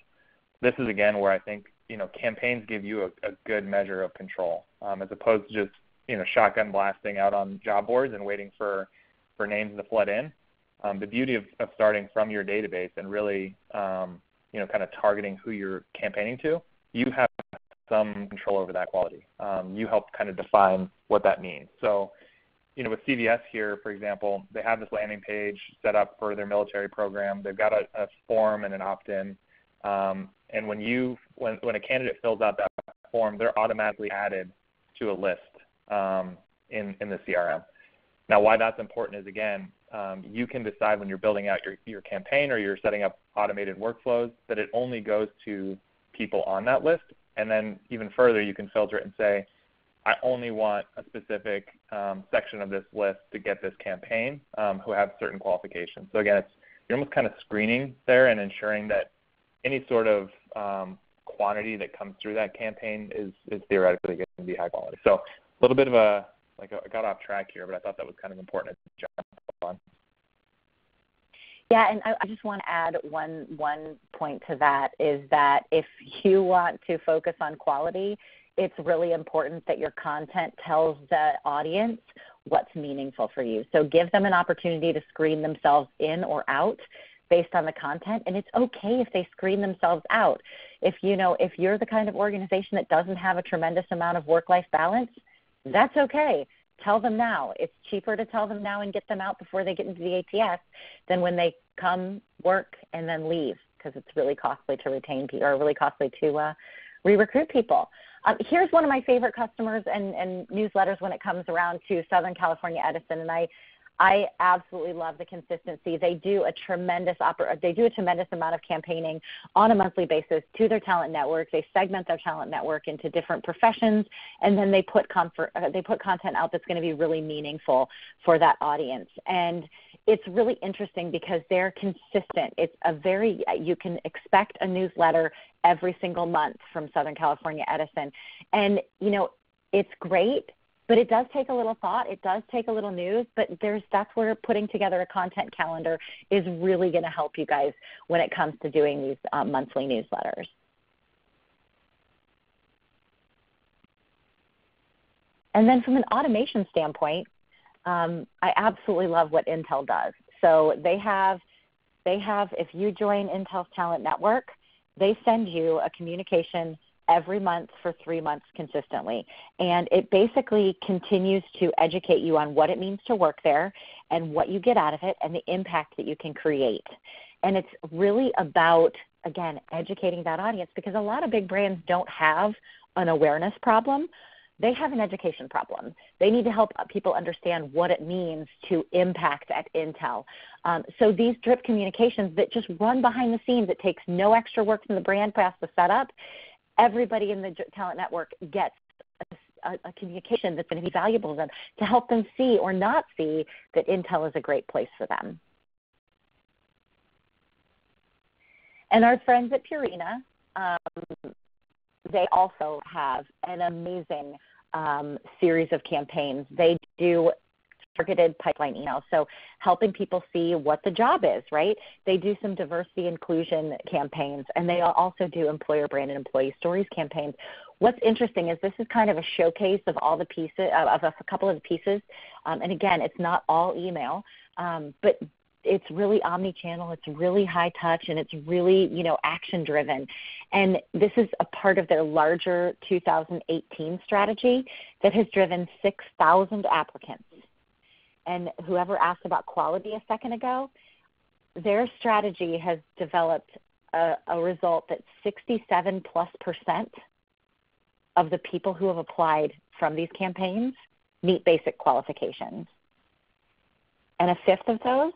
This is, again, where I think, you know, campaigns give you a, a good measure of control, um, as opposed to just, you know, shotgun blasting out on job boards and waiting for, for names to flood in. Um, the beauty of, of starting from your database and really, um, you know, kind of targeting who you're campaigning to, you have some control over that quality. Um, you help kind of define what that means. So, you know, with C V S here, for example, they have this landing page set up for their military program. They've got a, a form and an opt-in. Um, and when you when when a candidate fills out that form, they're automatically added to a list um, in in the C R M. Now, why that's important is, again, um, you can decide when you're building out your, your campaign or you're setting up automated workflows that it only goes to people on that list. And then even further, you can filter it and say, I only want a specific um, section of this list to get this campaign um, who have certain qualifications. So again, it's you're almost kind of screening there and ensuring that any sort of um, quantity that comes through that campaign is, is theoretically going to be high quality. So a little bit of a, like a, I got off track here, but I thought that was kind of important to jump on. Yeah, and I, I just want to add one, one point to that is that if you want to focus on quality, it's really important that your content tells the audience what's meaningful for you. So give them an opportunity to screen themselves in or out based on the content, and it's okay if they screen themselves out. If, you know, if you're the kind of organization that doesn't have a tremendous amount of work-life balance, that's okay. Tell them now. It's cheaper to tell them now and get them out before they get into the A T S than when they come, work, and then leave, because it's really costly to retain people, or really costly to uh, re-recruit people. Um, here's one of my favorite customers and, and newsletters when it comes around to Southern California Edison, and I, I absolutely love the consistency. They do a tremendous oper- they do a tremendous amount of campaigning on a monthly basis to their talent network. They segment their talent network into different professions, and then they put comfort, uh, they put content out that's going to be really meaningful for that audience. And it's really interesting because they're consistent. It's a very, you can expect a newsletter every single month from Southern California Edison. And, you know, it's great, but it does take a little thought. It does take a little news, but there's, that's where putting together a content calendar is really going to help you guys when it comes to doing these uh, monthly newsletters. And then from an automation standpoint, Um, I absolutely love what Intel does. So they have, they have, if you join Intel's Talent Network, they send you a communication every month for three months consistently. And it basically continues to educate you on what it means to work there and what you get out of it and the impact that you can create. And it's really about, again, educating that audience, because a lot of big brands don't have an awareness problem. They have an education problem. They need to help people understand what it means to impact at Intel. Um, so these drip communications that just run behind the scenes, it takes no extra work from the brand past the setup. Everybody in the talent network gets a, a, a communication that's going to be valuable to them to help them see or not see that Intel is a great place for them. And our friends at Purina, um, they also have an amazing um, series of campaigns. They do targeted pipeline emails, so helping people see what the job is, right? They do some diversity inclusion campaigns, and they also do employer brand and employee stories campaigns. What's interesting is this is kind of a showcase of all the pieces, of a couple of the pieces, um, and again, it's not all email, um, but it's really omnichannel, it's really high touch, and it's really, you know, action driven. And this is a part of their larger two thousand eighteen strategy that has driven six thousand applicants. And whoever asked about quality a second ago, their strategy has developed a, a result that sixty-seven plus percent of the people who have applied from these campaigns meet basic qualifications. And a fifth of those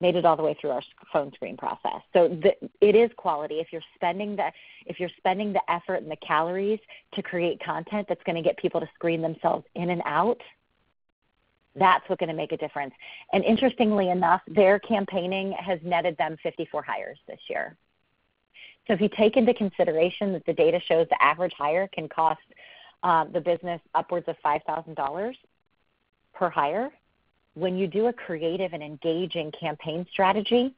made it all the way through our phone screen process. So the, it is quality. If you're spending the if you're spending the effort and the calories to create content that's going to get people to screen themselves in and out, that's what's going to make a difference. And interestingly enough, their campaigning has netted them fifty-four hires this year. So if you take into consideration that the data shows the average hire can cost uh, the business upwards of five thousand dollars per hire, when you do a creative and engaging campaign strategy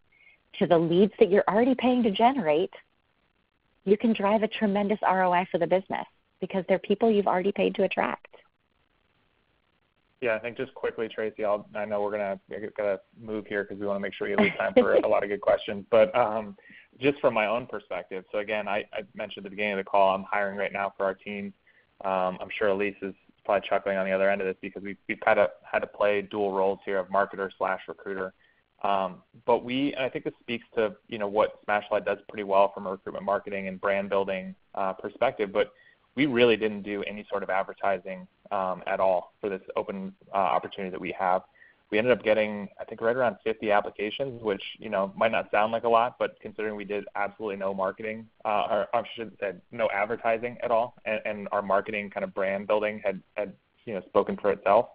to the leads that you're already paying to generate, you can drive a tremendous R O I for the business because they're people you've already paid to attract. Yeah, I think just quickly, Tracy, I'll, I know we're going to gotta move here because we want to make sure you leave time for a lot of good questions. But um, just from my own perspective, so again, I, I mentioned at the beginning of the call, I'm hiring right now for our team. Um, I'm sure Elise is probably chuckling on the other end of this because we've, we've kind of had to play dual roles here of marketer slash recruiter. Um, but we, and I think this speaks to, you know, what SmashFly does pretty well from a recruitment marketing and brand building uh, perspective, but we really didn't do any sort of advertising um, at all for this open uh, opportunity that we have. We ended up getting, I think, right around fifty applications, which, you know, might not sound like a lot, but considering we did absolutely no marketing, uh, or I should say no advertising at all, and, and our marketing kind of brand building had, had you know, spoken for itself,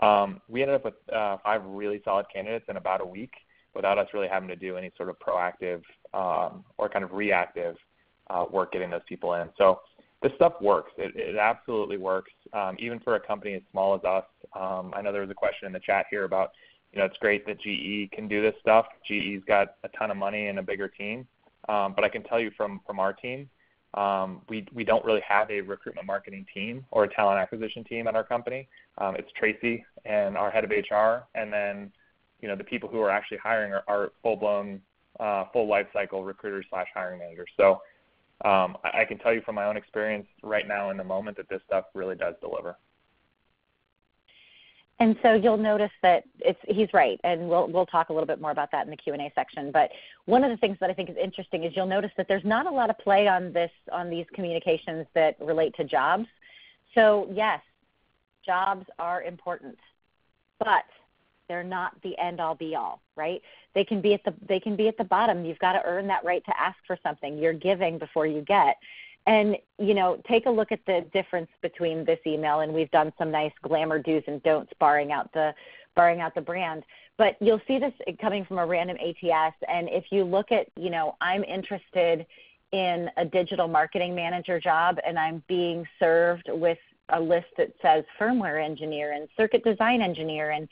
um, we ended up with uh, five really solid candidates in about a week without us really having to do any sort of proactive um, or kind of reactive uh, work getting those people in. So this stuff works. It, it absolutely works, um, even for a company as small as us. Um, I know there was a question in the chat here about, you know, it's great that G E can do this stuff. G E's got a ton of money and a bigger team. Um, but I can tell you from, from our team, Um, we, we don't really have a recruitment marketing team or a talent acquisition team at our company. Um, it's Tracy and our head of H R, and then you know the people who are actually hiring are, are full-blown, uh, full lifecycle recruiters slash hiring managers. So um, I, I can tell you from my own experience right now in the moment that this stuff really does deliver. And so you'll notice that it's, he's right, and we'll, we'll talk a little bit more about that in the Q and A section. But one of the things that I think is interesting is you'll notice that there's not a lot of play on, this, on these communications that relate to jobs. So yes, jobs are important, but they're not the end-all, be-all, right? They can be at the, they can be at the bottom. You've got to earn that right to ask for something. You're giving before you get. And, you know, take a look at the difference between this email, and we've done some nice glamour do's and don'ts barring out the, barring out the brand. But you'll see this coming from a random A T S. And if you look at, you know, I'm interested in a digital marketing manager job, and I'm being served with a list that says firmware engineer and circuit design engineer and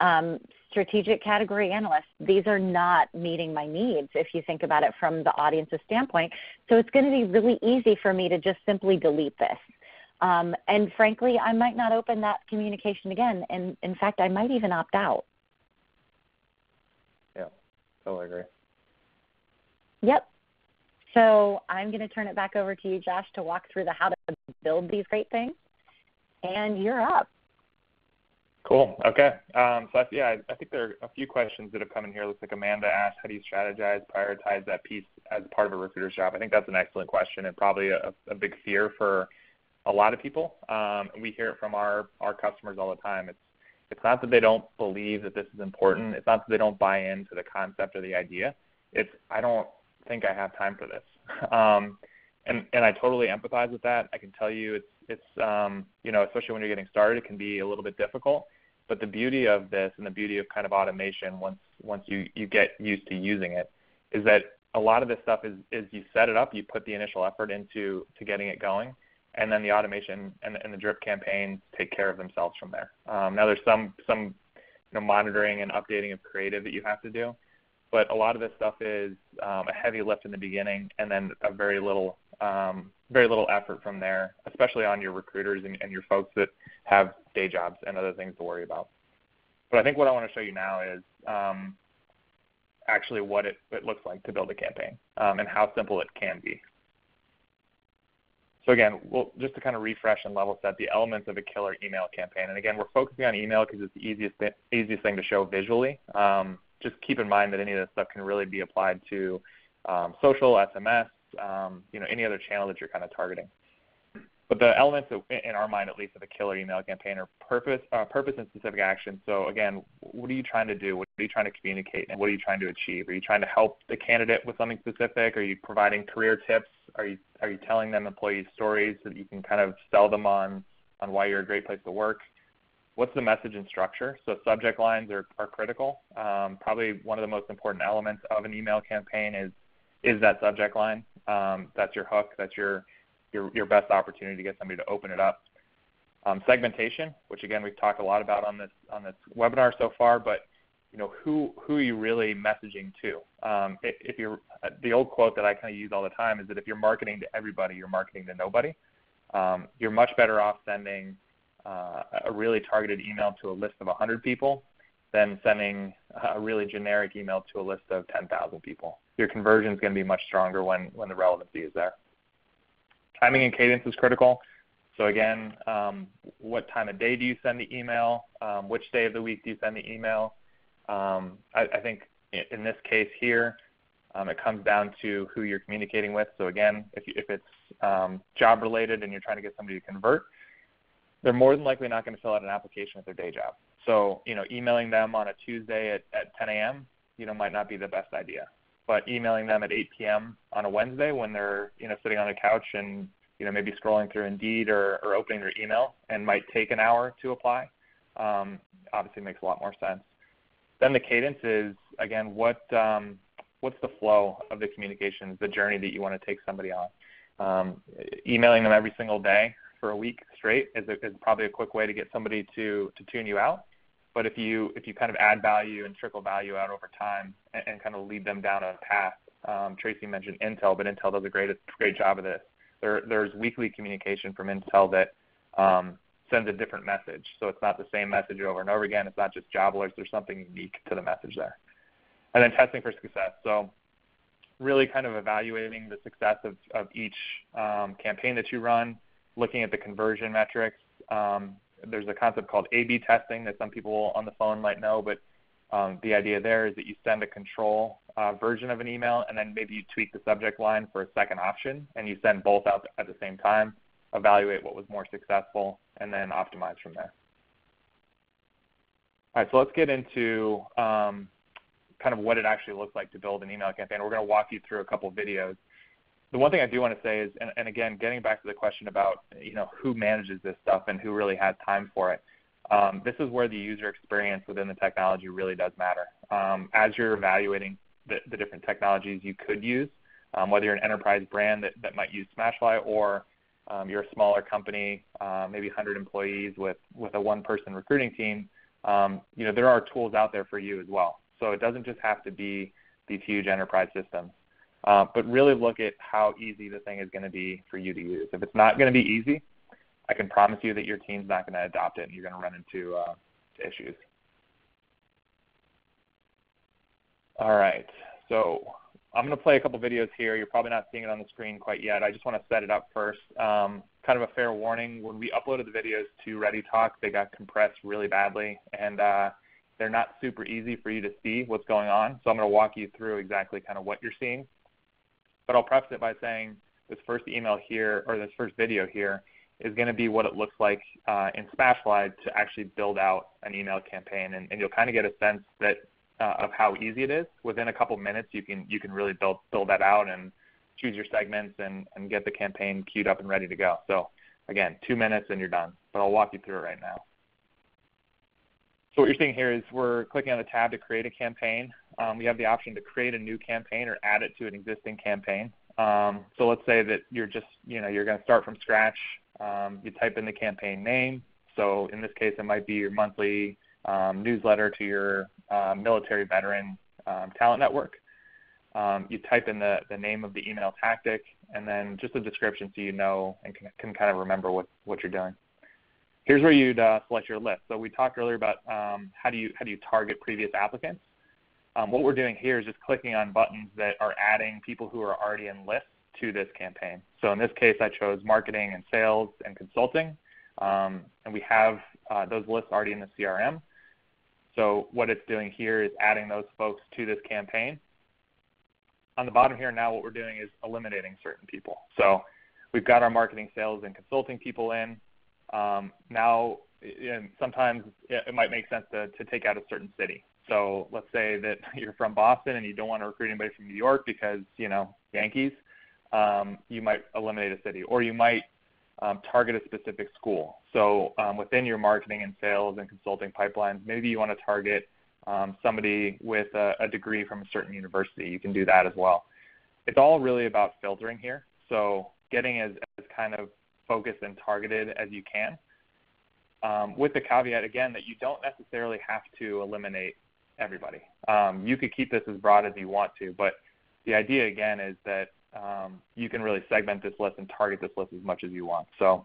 um, strategic category analysts. These are not meeting my needs if you think about it from the audience's standpoint. So it's going to be really easy for me to just simply delete this. Um, and frankly, I might not open that communication again. And in fact, I might even opt out. Yeah, totally agree. Yep. So I'm going to turn it back over to you, Josh, to walk through the how to build these great things. And you're up. Cool. Okay. Um, so I, yeah, I, I think there are a few questions that have come in here. It looks like Amanda asked, how do you strategize, prioritize that piece as part of a recruiter's job? I think that's an excellent question and probably a, a big fear for a lot of people. Um, and we hear it from our, our customers all the time. It's, it's not that they don't believe that this is important. It's not that they don't buy into the concept or the idea. It's, I don't think I have time for this. Um, and, and I totally empathize with that. I can tell you it's, it's um, you know, especially when you're getting started, it can be a little bit difficult. But the beauty of this and the beauty of kind of automation once once you, you get used to using it is that a lot of this stuff is, is you set it up, you put the initial effort into to getting it going, and then the automation and, and the drip campaigns take care of themselves from there. Um, now there's some, some you know, monitoring and updating of creative that you have to do, but a lot of this stuff is um, a heavy lift in the beginning and then a very little um, very little effort from there, especially on your recruiters and, and your folks that have day jobs and other things to worry about. But I think what I want to show you now is um, actually what it, it looks like to build a campaign um, and how simple it can be. So again, we'll, just to kind of refresh and level set the elements of a killer email campaign. And again, we're focusing on email because it's the easiest, th easiest thing to show visually. Um, just keep in mind that any of this stuff can really be applied to um, social, S M S, Um, you know, any other channel that you're kind of targeting. But the elements of, in our mind, at least, of a killer email campaign are purpose, uh, purpose and specific action. So again, what are you trying to do? What are you trying to communicate? And what are you trying to achieve? Are you trying to help the candidate with something specific? Are you providing career tips? Are you are you telling them employee stories so that you can kind of sell them on on why you're a great place to work? What's the message and structure? So subject lines are are critical. Um, probably one of the most important elements of an email campaign is is that subject line. Um, that's your hook. That's your, your, your best opportunity to get somebody to open it up. Um, segmentation, which again we've talked a lot about on this on this webinar so far, but you know who who are you really messaging to? Um, if you're the old quote that I kind of use all the time is that if you're marketing to everybody, you're marketing to nobody. Um, you're much better off sending uh, a really targeted email to a list of one hundred people than sending a really generic email to a list of ten thousand people. Your conversion is going to be much stronger when, when the relevancy is there. Timing and cadence is critical. So again, um, what time of day do you send the email? Um, which day of the week do you send the email? Um, I, I think in this case here, um, it comes down to who you're communicating with. So again, if, you, if it's um, job related and you're trying to get somebody to convert, they're more than likely not going to fill out an application with their day job. So, you know, emailing them on a Tuesday at, at ten A M, you know, might not be the best idea. But emailing them at eight P M on a Wednesday when they're, you know, sitting on a couch and, you know, maybe scrolling through Indeed or, or opening their email and might take an hour to apply, um, obviously makes a lot more sense. Then the cadence is, again, what um, what's the flow of the communications, the journey that you want to take somebody on? Um, emailing them every single day for a week straight is, a, is probably a quick way to get somebody to, to tune you out. But if you if you kind of add value and trickle value out over time and, and kind of lead them down a path, um, Tracy mentioned Intel, but Intel does a great great job of this. There, there's weekly communication from Intel that um, sends a different message. So it's not the same message over and over again. It's not just job alerts. There's something unique to the message there. And then testing for success. So really kind of evaluating the success of, of each um, campaign that you run, looking at the conversion metrics. Um, there's a concept called A B testing that some people on the phone might know, but um, the idea there is that you send a control uh, version of an email, and then maybe you tweak the subject line for a second option, and you send both out at the same time, evaluate what was more successful, and then optimize from there. All right, so let's get into um, kind of what it actually looks like to build an email campaign. We're going to walk you through a couple videos. The one thing I do want to say is, and, and again, getting back to the question about, you know, who manages this stuff and who really has time for it, um, this is where the user experience within the technology really does matter. Um, as you're evaluating the, the different technologies you could use, um, whether you're an enterprise brand that, that might use SmashFly, or um, you're a smaller company, uh, maybe one hundred employees with, with a one-person recruiting team, um, you know, there are tools out there for you as well. So it doesn't just have to be these huge enterprise systems. Uh, but really look at how easy the thing is going to be for you to use. If it's not going to be easy, I can promise you that your team's not going to adopt it, and you're going to run into uh, issues. All right, so I'm going to play a couple videos here. You're probably not seeing it on the screen quite yet. I just want to set it up first. Um, kind of a fair warning, when we uploaded the videos to ReadyTalk, they got compressed really badly, and uh, they're not super easy for you to see what's going on. So I'm going to walk you through exactly kind of what you're seeing. But I'll preface it by saying this first email here, or this first video here, is going to be what it looks like uh, in SmashFly to actually build out an email campaign, and, and you'll kind of get a sense that uh, of how easy it is. Within a couple minutes, you can you can really build build that out and choose your segments and and get the campaign queued up and ready to go. So again, two minutes and you're done. But I'll walk you through it right now. So what you're seeing here is we're clicking on the tab to create a campaign. Um, we have the option to create a new campaign or add it to an existing campaign. Um, so let's say that you're just, you know, you're going to start from scratch. Um, you type in the campaign name. So in this case, it might be your monthly um, newsletter to your uh, military veteran um, talent network. Um, you type in the, the name of the email tactic, and then just a description so you know and can, can kind of remember what, what you're doing. Here's where you'd uh, select your list. So we talked earlier about um, how do you how do you target previous applicants. Um, what we're doing here is just clicking on buttons that are adding people who are already in lists to this campaign. So in this case, I chose marketing and sales and consulting, um, and we have uh, those lists already in the C R M. So what it's doing here is adding those folks to this campaign. On the bottom here now, what we're doing is eliminating certain people. So we've got our marketing, sales, and consulting people in. Um, now, and sometimes it might make sense to, to take out a certain city. So let's say that you're from Boston and you don't want to recruit anybody from New York because, you know, Yankees, um, you might eliminate a city. Or you might um, target a specific school. So um, within your marketing and sales and consulting pipelines, maybe you want to target um, somebody with a, a degree from a certain university. You can do that as well. It's all really about filtering here. So getting as, as kind of focused and targeted as you can, um, with the caveat, again, that you don't necessarily have to eliminate everybody. Um, you could keep this as broad as you want to, but the idea, again, is that um, you can really segment this list and target this list as much as you want. So,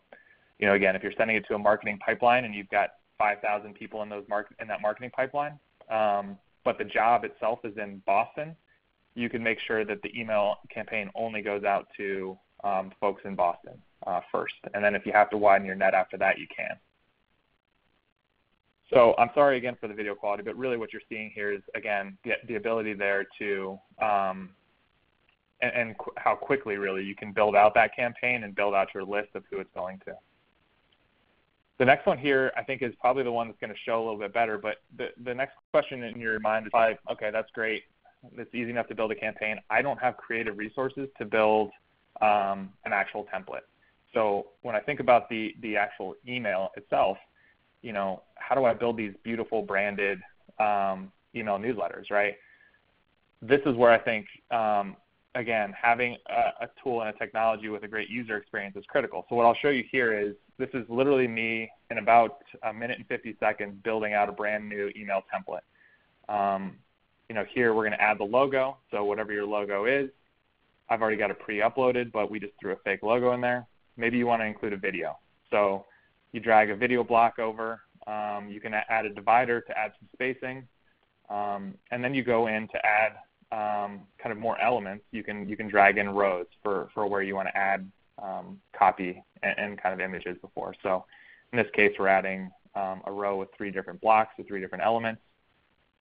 you know, again, if you're sending it to a marketing pipeline and you've got five thousand people in, those mar in that marketing pipeline, um, but the job itself is in Boston, you can make sure that the email campaign only goes out to um, folks in Boston. Uh, first, and then if you have to widen your net after that, you can. So I'm sorry again for the video quality, but really what you're seeing here is, again, the, the ability there to, um, and, and qu how quickly really you can build out that campaign and build out your list of who it's going to. The next one here I think is probably the one that's going to show a little bit better, but the, the next question in your mind is like, okay, that's great. It's easy enough to build a campaign. I don't have creative resources to build um, an actual template. So when I think about the, the actual email itself, you know, how do I build these beautiful branded um, email newsletters, right? This is where I think, um, again, having a, a tool and a technology with a great user experience is critical. So what I'll show you here is this is literally me in about a minute and fifty seconds building out a brand new email template. Um, you know, here we're going to add the logo, so whatever your logo is. I've already got it pre-uploaded, but we just threw a fake logo in there. Maybe you want to include a video. So you drag a video block over. Um, you can add a divider to add some spacing. Um, and then you go in to add um, kind of more elements. You can, you can drag in rows for, for where you want to add um, copy and, and kind of images before. So in this case, we're adding um, a row with three different blocks with three different elements.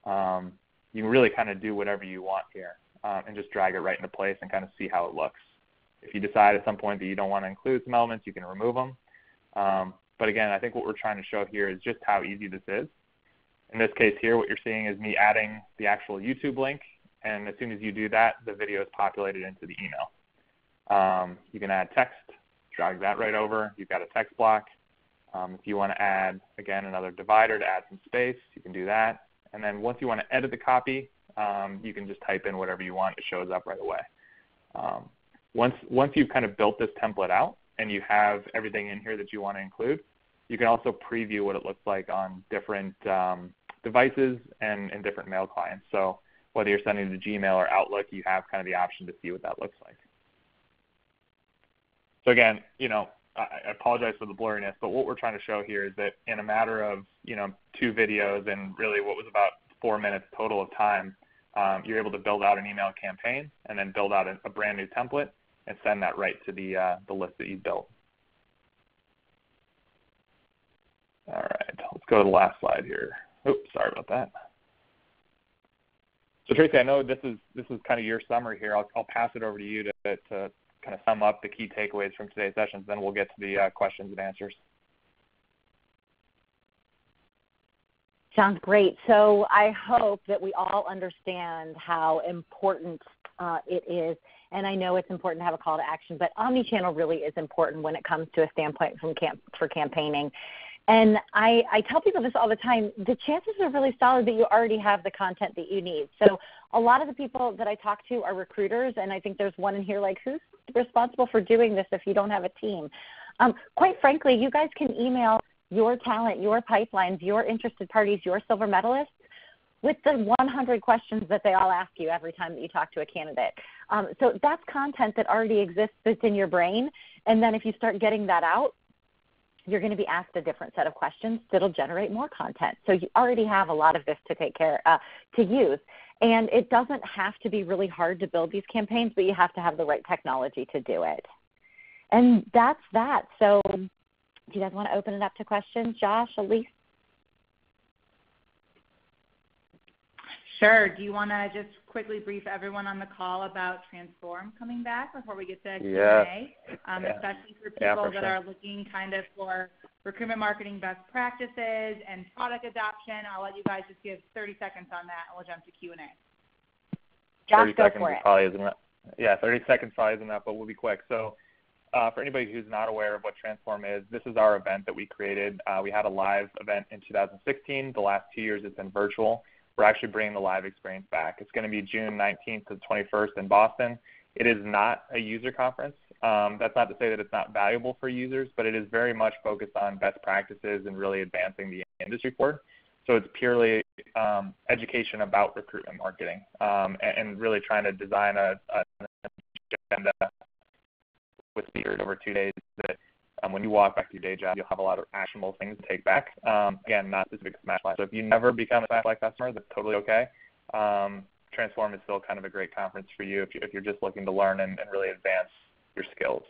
Um, you can really kind of do whatever you want here um, and just drag it right into place and kind of see how it looks. If you decide at some point that you don't want to include some elements, you can remove them. Um, but again, I think what we're trying to show here is just how easy this is. In this case here, what you're seeing is me adding the actual YouTube link, and as soon as you do that, the video is populated into the email. Um, you can add text, drag that right over. You've got a text block. Um, if you want to add, again, another divider to add some space, you can do that. And then once you want to edit the copy, um, you can just type in whatever you want. It shows up right away. Um, once, once you've kind of built this template out and you have everything in here that you want to include, you can also preview what it looks like on different um, devices and, and different mail clients. So whether you're sending to Gmail or Outlook, you have kind of the option to see what that looks like. So again, you know, I apologize for the blurriness, but what we're trying to show here is that in a matter of, you know, two videos and really what was about four minutes total of time, um, you're able to build out an email campaign and then build out a, a brand new template and send that right to the, uh, the list that you built. All right, let's go to the last slide here. Oops, sorry about that. So Tracy, I know this is, this is kind of your summary here. I'll, I'll pass it over to you to, to kind of sum up the key takeaways from today's sessions, then we'll get to the uh, questions and answers. Sounds great. So I hope that we all understand how important uh, it is, and I know it's important to have a call to action, but omnichannel really is important when it comes to a standpoint from camp for campaigning. And I, I tell people this all the time, the chances are really solid that you already have the content that you need. So a lot of the people that I talk to are recruiters, and I think there's one in here like, who's responsible for doing this if you don't have a team? Um, quite frankly, you guys can email your talent, your pipelines, your interested parties, your silver medalists with the one hundred questions that they all ask you every time that you talk to a candidate. Um, so that's content that already exists that's in your brain, and then if you start getting that out, you're going to be asked a different set of questions that'll generate more content. So you already have a lot of this to take care, uh, to use. And it doesn't have to be really hard to build these campaigns, but you have to have the right technology to do it. And that's that. So do you guys want to open it up to questions? Josh, Elise? Sure. Do you want to just quickly brief everyone on the call about Transform coming back before we get to Q and A, yes. um, yeah. especially for people yeah, for that sure. are looking kind of for recruitment marketing best practices and product adoption? I'll let you guys just give thirty seconds on that, and we'll jump to Q and A. Josh, go for it. Probably isn't that, yeah, thirty seconds probably isn't enough, but we'll be quick. So uh, for anybody who's not aware of what Transform is, this is our event that we created. Uh, we had a live event in two thousand sixteen. The last two years it's been virtual. We're actually bringing the live experience back. It's going to be June nineteenth to the twenty-first in Boston. It is not a user conference. Um, that's not to say that it's not valuable for users, but it is very much focused on best practices and really advancing the industry forward. So it's purely um, education about recruitment marketing um, and, and really trying to design a, an agenda with speakers over two days that Um, when you walk back to your day job, you'll have a lot of actionable things to take back. Um, again, not specific to SmashFly. So if you never become a SmashFly customer, that's totally okay. Um, Transform is still kind of a great conference for you if, you, if you're just looking to learn and, and really advance your skills.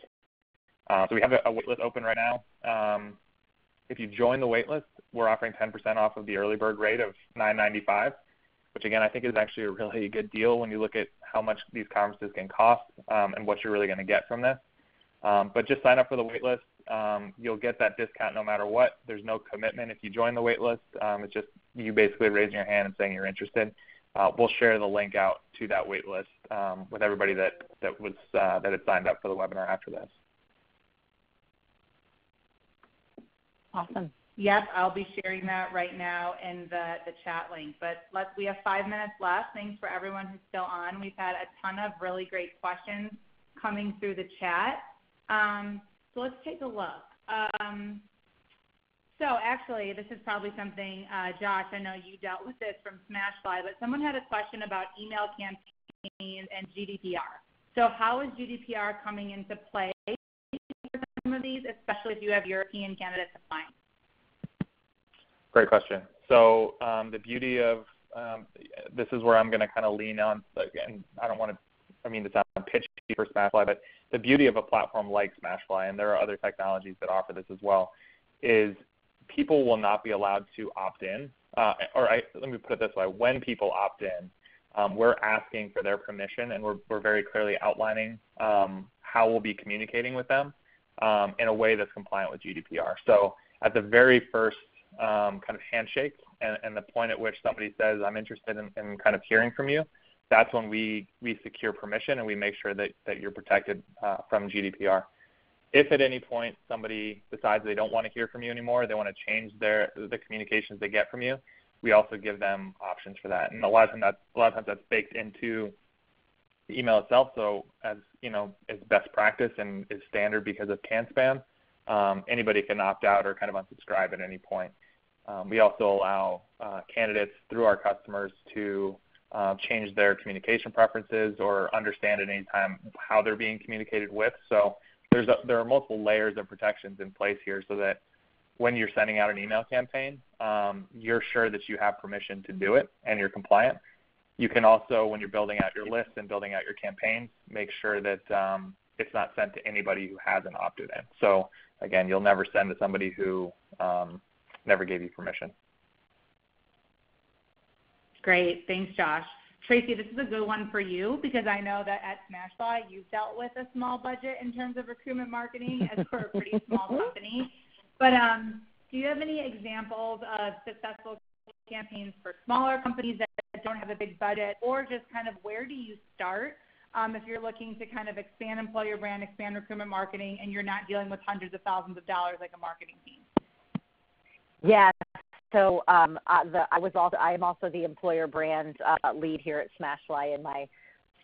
Uh, so we have a, a waitlist open right now. Um, if you join the waitlist, we're offering ten percent off of the early bird rate of nine ninety-five, which again I think is actually a really good deal when you look at how much these conferences can cost um, and what you're really going to get from this. Um, but just sign up for the waitlist. Um, you'll get that discount no matter what. There's no commitment if you join the waitlist. Um, it's just you basically raising your hand and saying you're interested. Uh, we'll share the link out to that waitlist um, with everybody that that was uh, that had signed up for the webinar after this. Awesome. Yep, I'll be sharing that right now in the, the chat link. But let's we have five minutes left. Thanks for everyone who's still on. We've had a ton of really great questions coming through the chat. Um, So let's take a look. Um, so actually, this is probably something, uh, Josh, I know you dealt with this from SmashFly, but someone had a question about email campaigns and G D P R. So how is G D P R coming into play for some of these, especially if you have European candidates applying? Great question. So um, the beauty of um, this is where I'm going to kind of lean on, and I don't want to, I mean, it's not a pitch for SmashFly, but the beauty of a platform like SmashFly, and there are other technologies that offer this as well, is people will not be allowed to opt in. Uh, or I, let me put it this way. When people opt in, um, we're asking for their permission, and we're, we're very clearly outlining um, how we'll be communicating with them um, in a way that's compliant with G D P R. So at the very first um, kind of handshake and, and the point at which somebody says, I'm interested in, in kind of hearing from you, that's when we, we secure permission and we make sure that, that you're protected uh, from G D P R. If at any point somebody decides they don't want to hear from you anymore, they want to change their the communications they get from you, we also give them options for that. And a lot of times that's, a lot of times that's baked into the email itself. So as you know, it's best practice and is standard because of can spam. Um, anybody can opt out or kind of unsubscribe at any point. Um, we also allow uh, candidates through our customers to Uh, change their communication preferences or understand at any time how they're being communicated with. So there's a, there are multiple layers of protections in place here so that when you're sending out an email campaign, um, you're sure that you have permission to do it and you're compliant. You can also, when you're building out your lists and building out your campaigns, make sure that um, it's not sent to anybody who hasn't opted in. So again, you'll never send to somebody who um, never gave you permission. Great. Thanks, Josh. Tracy, this is a good one for you because I know that at SmashFly you've dealt with a small budget in terms of recruitment marketing as we're a pretty small company. But um, do you have any examples of successful campaigns for smaller companies that don't have a big budget, or just kind of where do you start um, if you're looking to kind of expand employer brand, expand recruitment marketing, and you're not dealing with hundreds of thousands of dollars like a marketing team? Yeah. So um, uh, the, I was also I am also the employer brand uh, lead here at SmashFly in my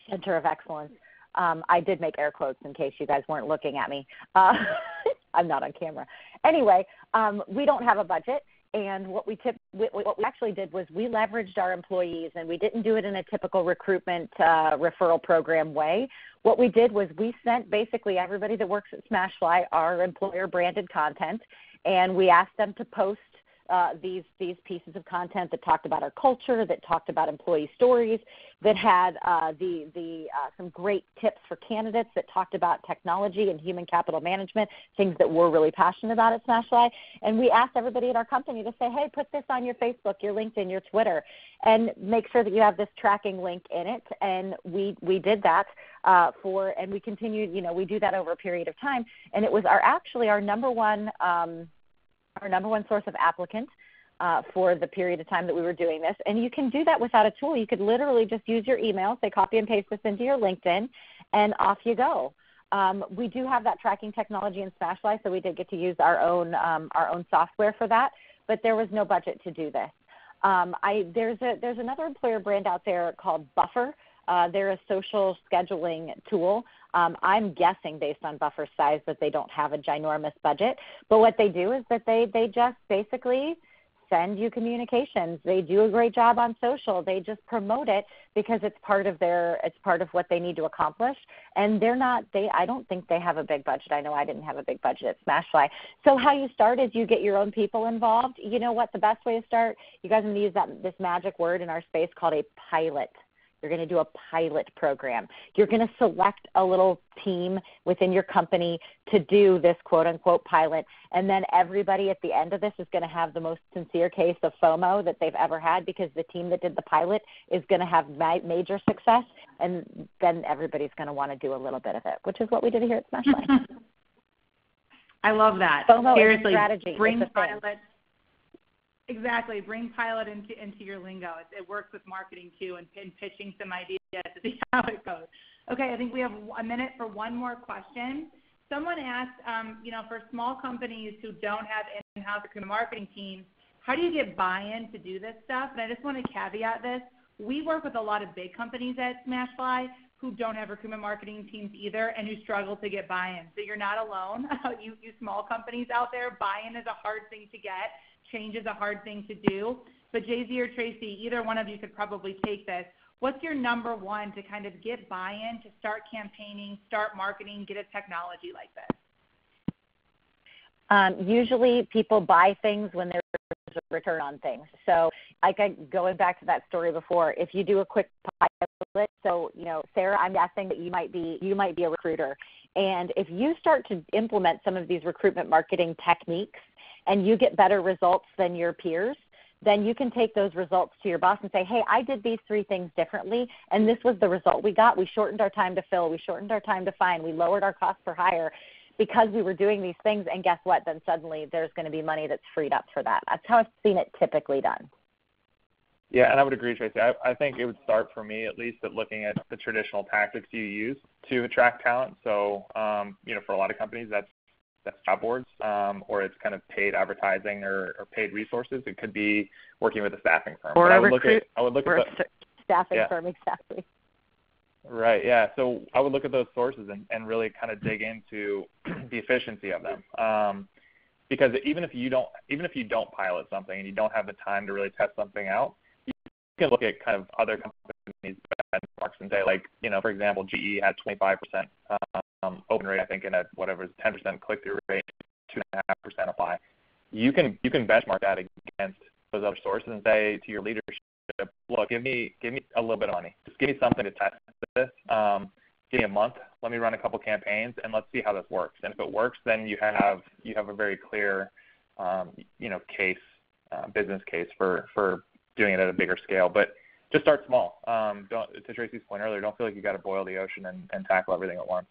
center of excellence. Um, I did make air quotes in case you guys weren't looking at me. Uh, I'm not on camera. Anyway, um, we don't have a budget, and what we, tip, we what we actually did was we leveraged our employees, and we didn't do it in a typical recruitment uh, referral program way. What we did was we sent basically everybody that works at SmashFly our employer branded content, and we asked them to post Uh, these these pieces of content that talked about our culture, that talked about employee stories, that had uh, the the uh, some great tips for candidates, that talked about technology and human capital management, things that we're really passionate about at SmashFly. And we asked everybody at our company to say, hey, put this on your Facebook, your LinkedIn, your Twitter, and make sure that you have this tracking link in it. And we we did that uh, for, and we continued. You know, we do that over a period of time, and it was our actually our number one. Um, our number one source of applicants uh, for the period of time that we were doing this. And you can do that without a tool. You could literally just use your email, say copy and paste this into your LinkedIn, and off you go. Um, we do have that tracking technology in SmashFly, so we did get to use our own, um, our own software for that, but there was no budget to do this. Um, I, there's, a, there's another employer brand out there called Buffer. Uh, they're a social scheduling tool. Um, I'm guessing based on Buffer size that they don't have a ginormous budget. But what they do is that they, they just basically send you communications. They do a great job on social. They just promote it because it's part of their it's part of what they need to accomplish. And they're not they I don't think they have a big budget. I know I didn't have a big budget at SmashFly. So how you start is you get your own people involved. You know what the best way to start? You guys are going to use that this magic word in our space called a pilot. You're going to do a pilot program. You're going to select a little team within your company to do this quote-unquote pilot, and then everybody at the end of this is going to have the most sincere case of FOMO that they've ever had because the team that did the pilot is going to have ma- major success, and then everybody's going to want to do a little bit of it, which is what we did here at SmashFly. I love that. FOMO Seriously, is a strategy. Bring it's a pilot. Thing. Exactly. Bring pilot into into your lingo. It, it works with marketing, too, and, and pitching some ideas to see how it goes. Okay, I think we have a minute for one more question. Someone asked, um, you know, for small companies who don't have in-house marketing teams, how do you get buy-in to do this stuff? And I just want to caveat this. We work with a lot of big companies at SmashFly who don't have recruitment marketing teams either and who struggle to get buy-in. So you're not alone. you, you small companies out there, buy-in is a hard thing to get. Change is a hard thing to do. But Jay-Z or Tracy, either one of you could probably take this. what's your number one to kind of get buy-in to start campaigning, start marketing, get a technology like this? Um, usually people buy things when there's a return on things. So like I, going back to that story before, if you do a quick pilot, so, you know, Sarah, I'm guessing that you might be, you might be a recruiter. And if you start to implement some of these recruitment marketing techniques and you get better results than your peers, then you can take those results to your boss and say, hey, I did these three things differently, and this was the result we got. We shortened our time to fill. We shortened our time to find. We lowered our cost per hire because we were doing these things, and guess what? Then suddenly there's going to be money that's freed up for that. That's how I've seen it typically done. Yeah, and I would agree, Tracy. I, I think it would start for me at least at looking at the traditional tactics you use to attract talent. So, um, you know, for a lot of companies, that's that's job boards, um, or it's kind of paid advertising or, or paid resources. It could be working with a staffing firm. Or but I would recruit, look at I would look at the, staffing yeah. firm exactly. Right. Yeah. So I would look at those sources and, and really kind of dig into the efficiency of them. Um, because even if you don't even if you don't pilot something and you don't have the time to really test something out, you can look at kind of other companies' benchmarks and say, like, you know, for example, G E had twenty-five percent um, open rate, I think, and a whatever ten percent click-through rate, two and a half percent apply. You can you can benchmark that against those other sources and say to your leadership, look, give me give me a little bit of money. Just give me something to test this. Um, give me a month. Let me run a couple campaigns and let's see how this works. And if it works, then you have you have a very clear, um, you know, case, uh, business case for for. doing it at a bigger scale, but just start small. Um, don't, to Tracy's point earlier, don't feel like you've got to boil the ocean and, and tackle everything at once.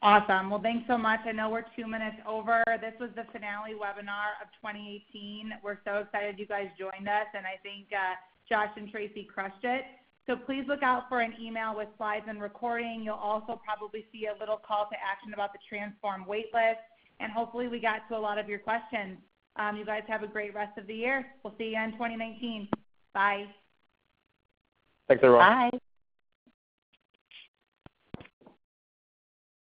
Awesome. Well, thanks so much. I know we're two minutes over. This was the finale webinar of twenty eighteen. We're so excited you guys joined us, and I think uh, Josh and Tracy crushed it. So please look out for an email with slides and recording. You'll also probably see a little call to action about the Transform waitlist, and hopefully we got to a lot of your questions. Um, you guys have a great rest of the year. We'll see you in twenty nineteen. Bye. Thanks, everyone. Bye.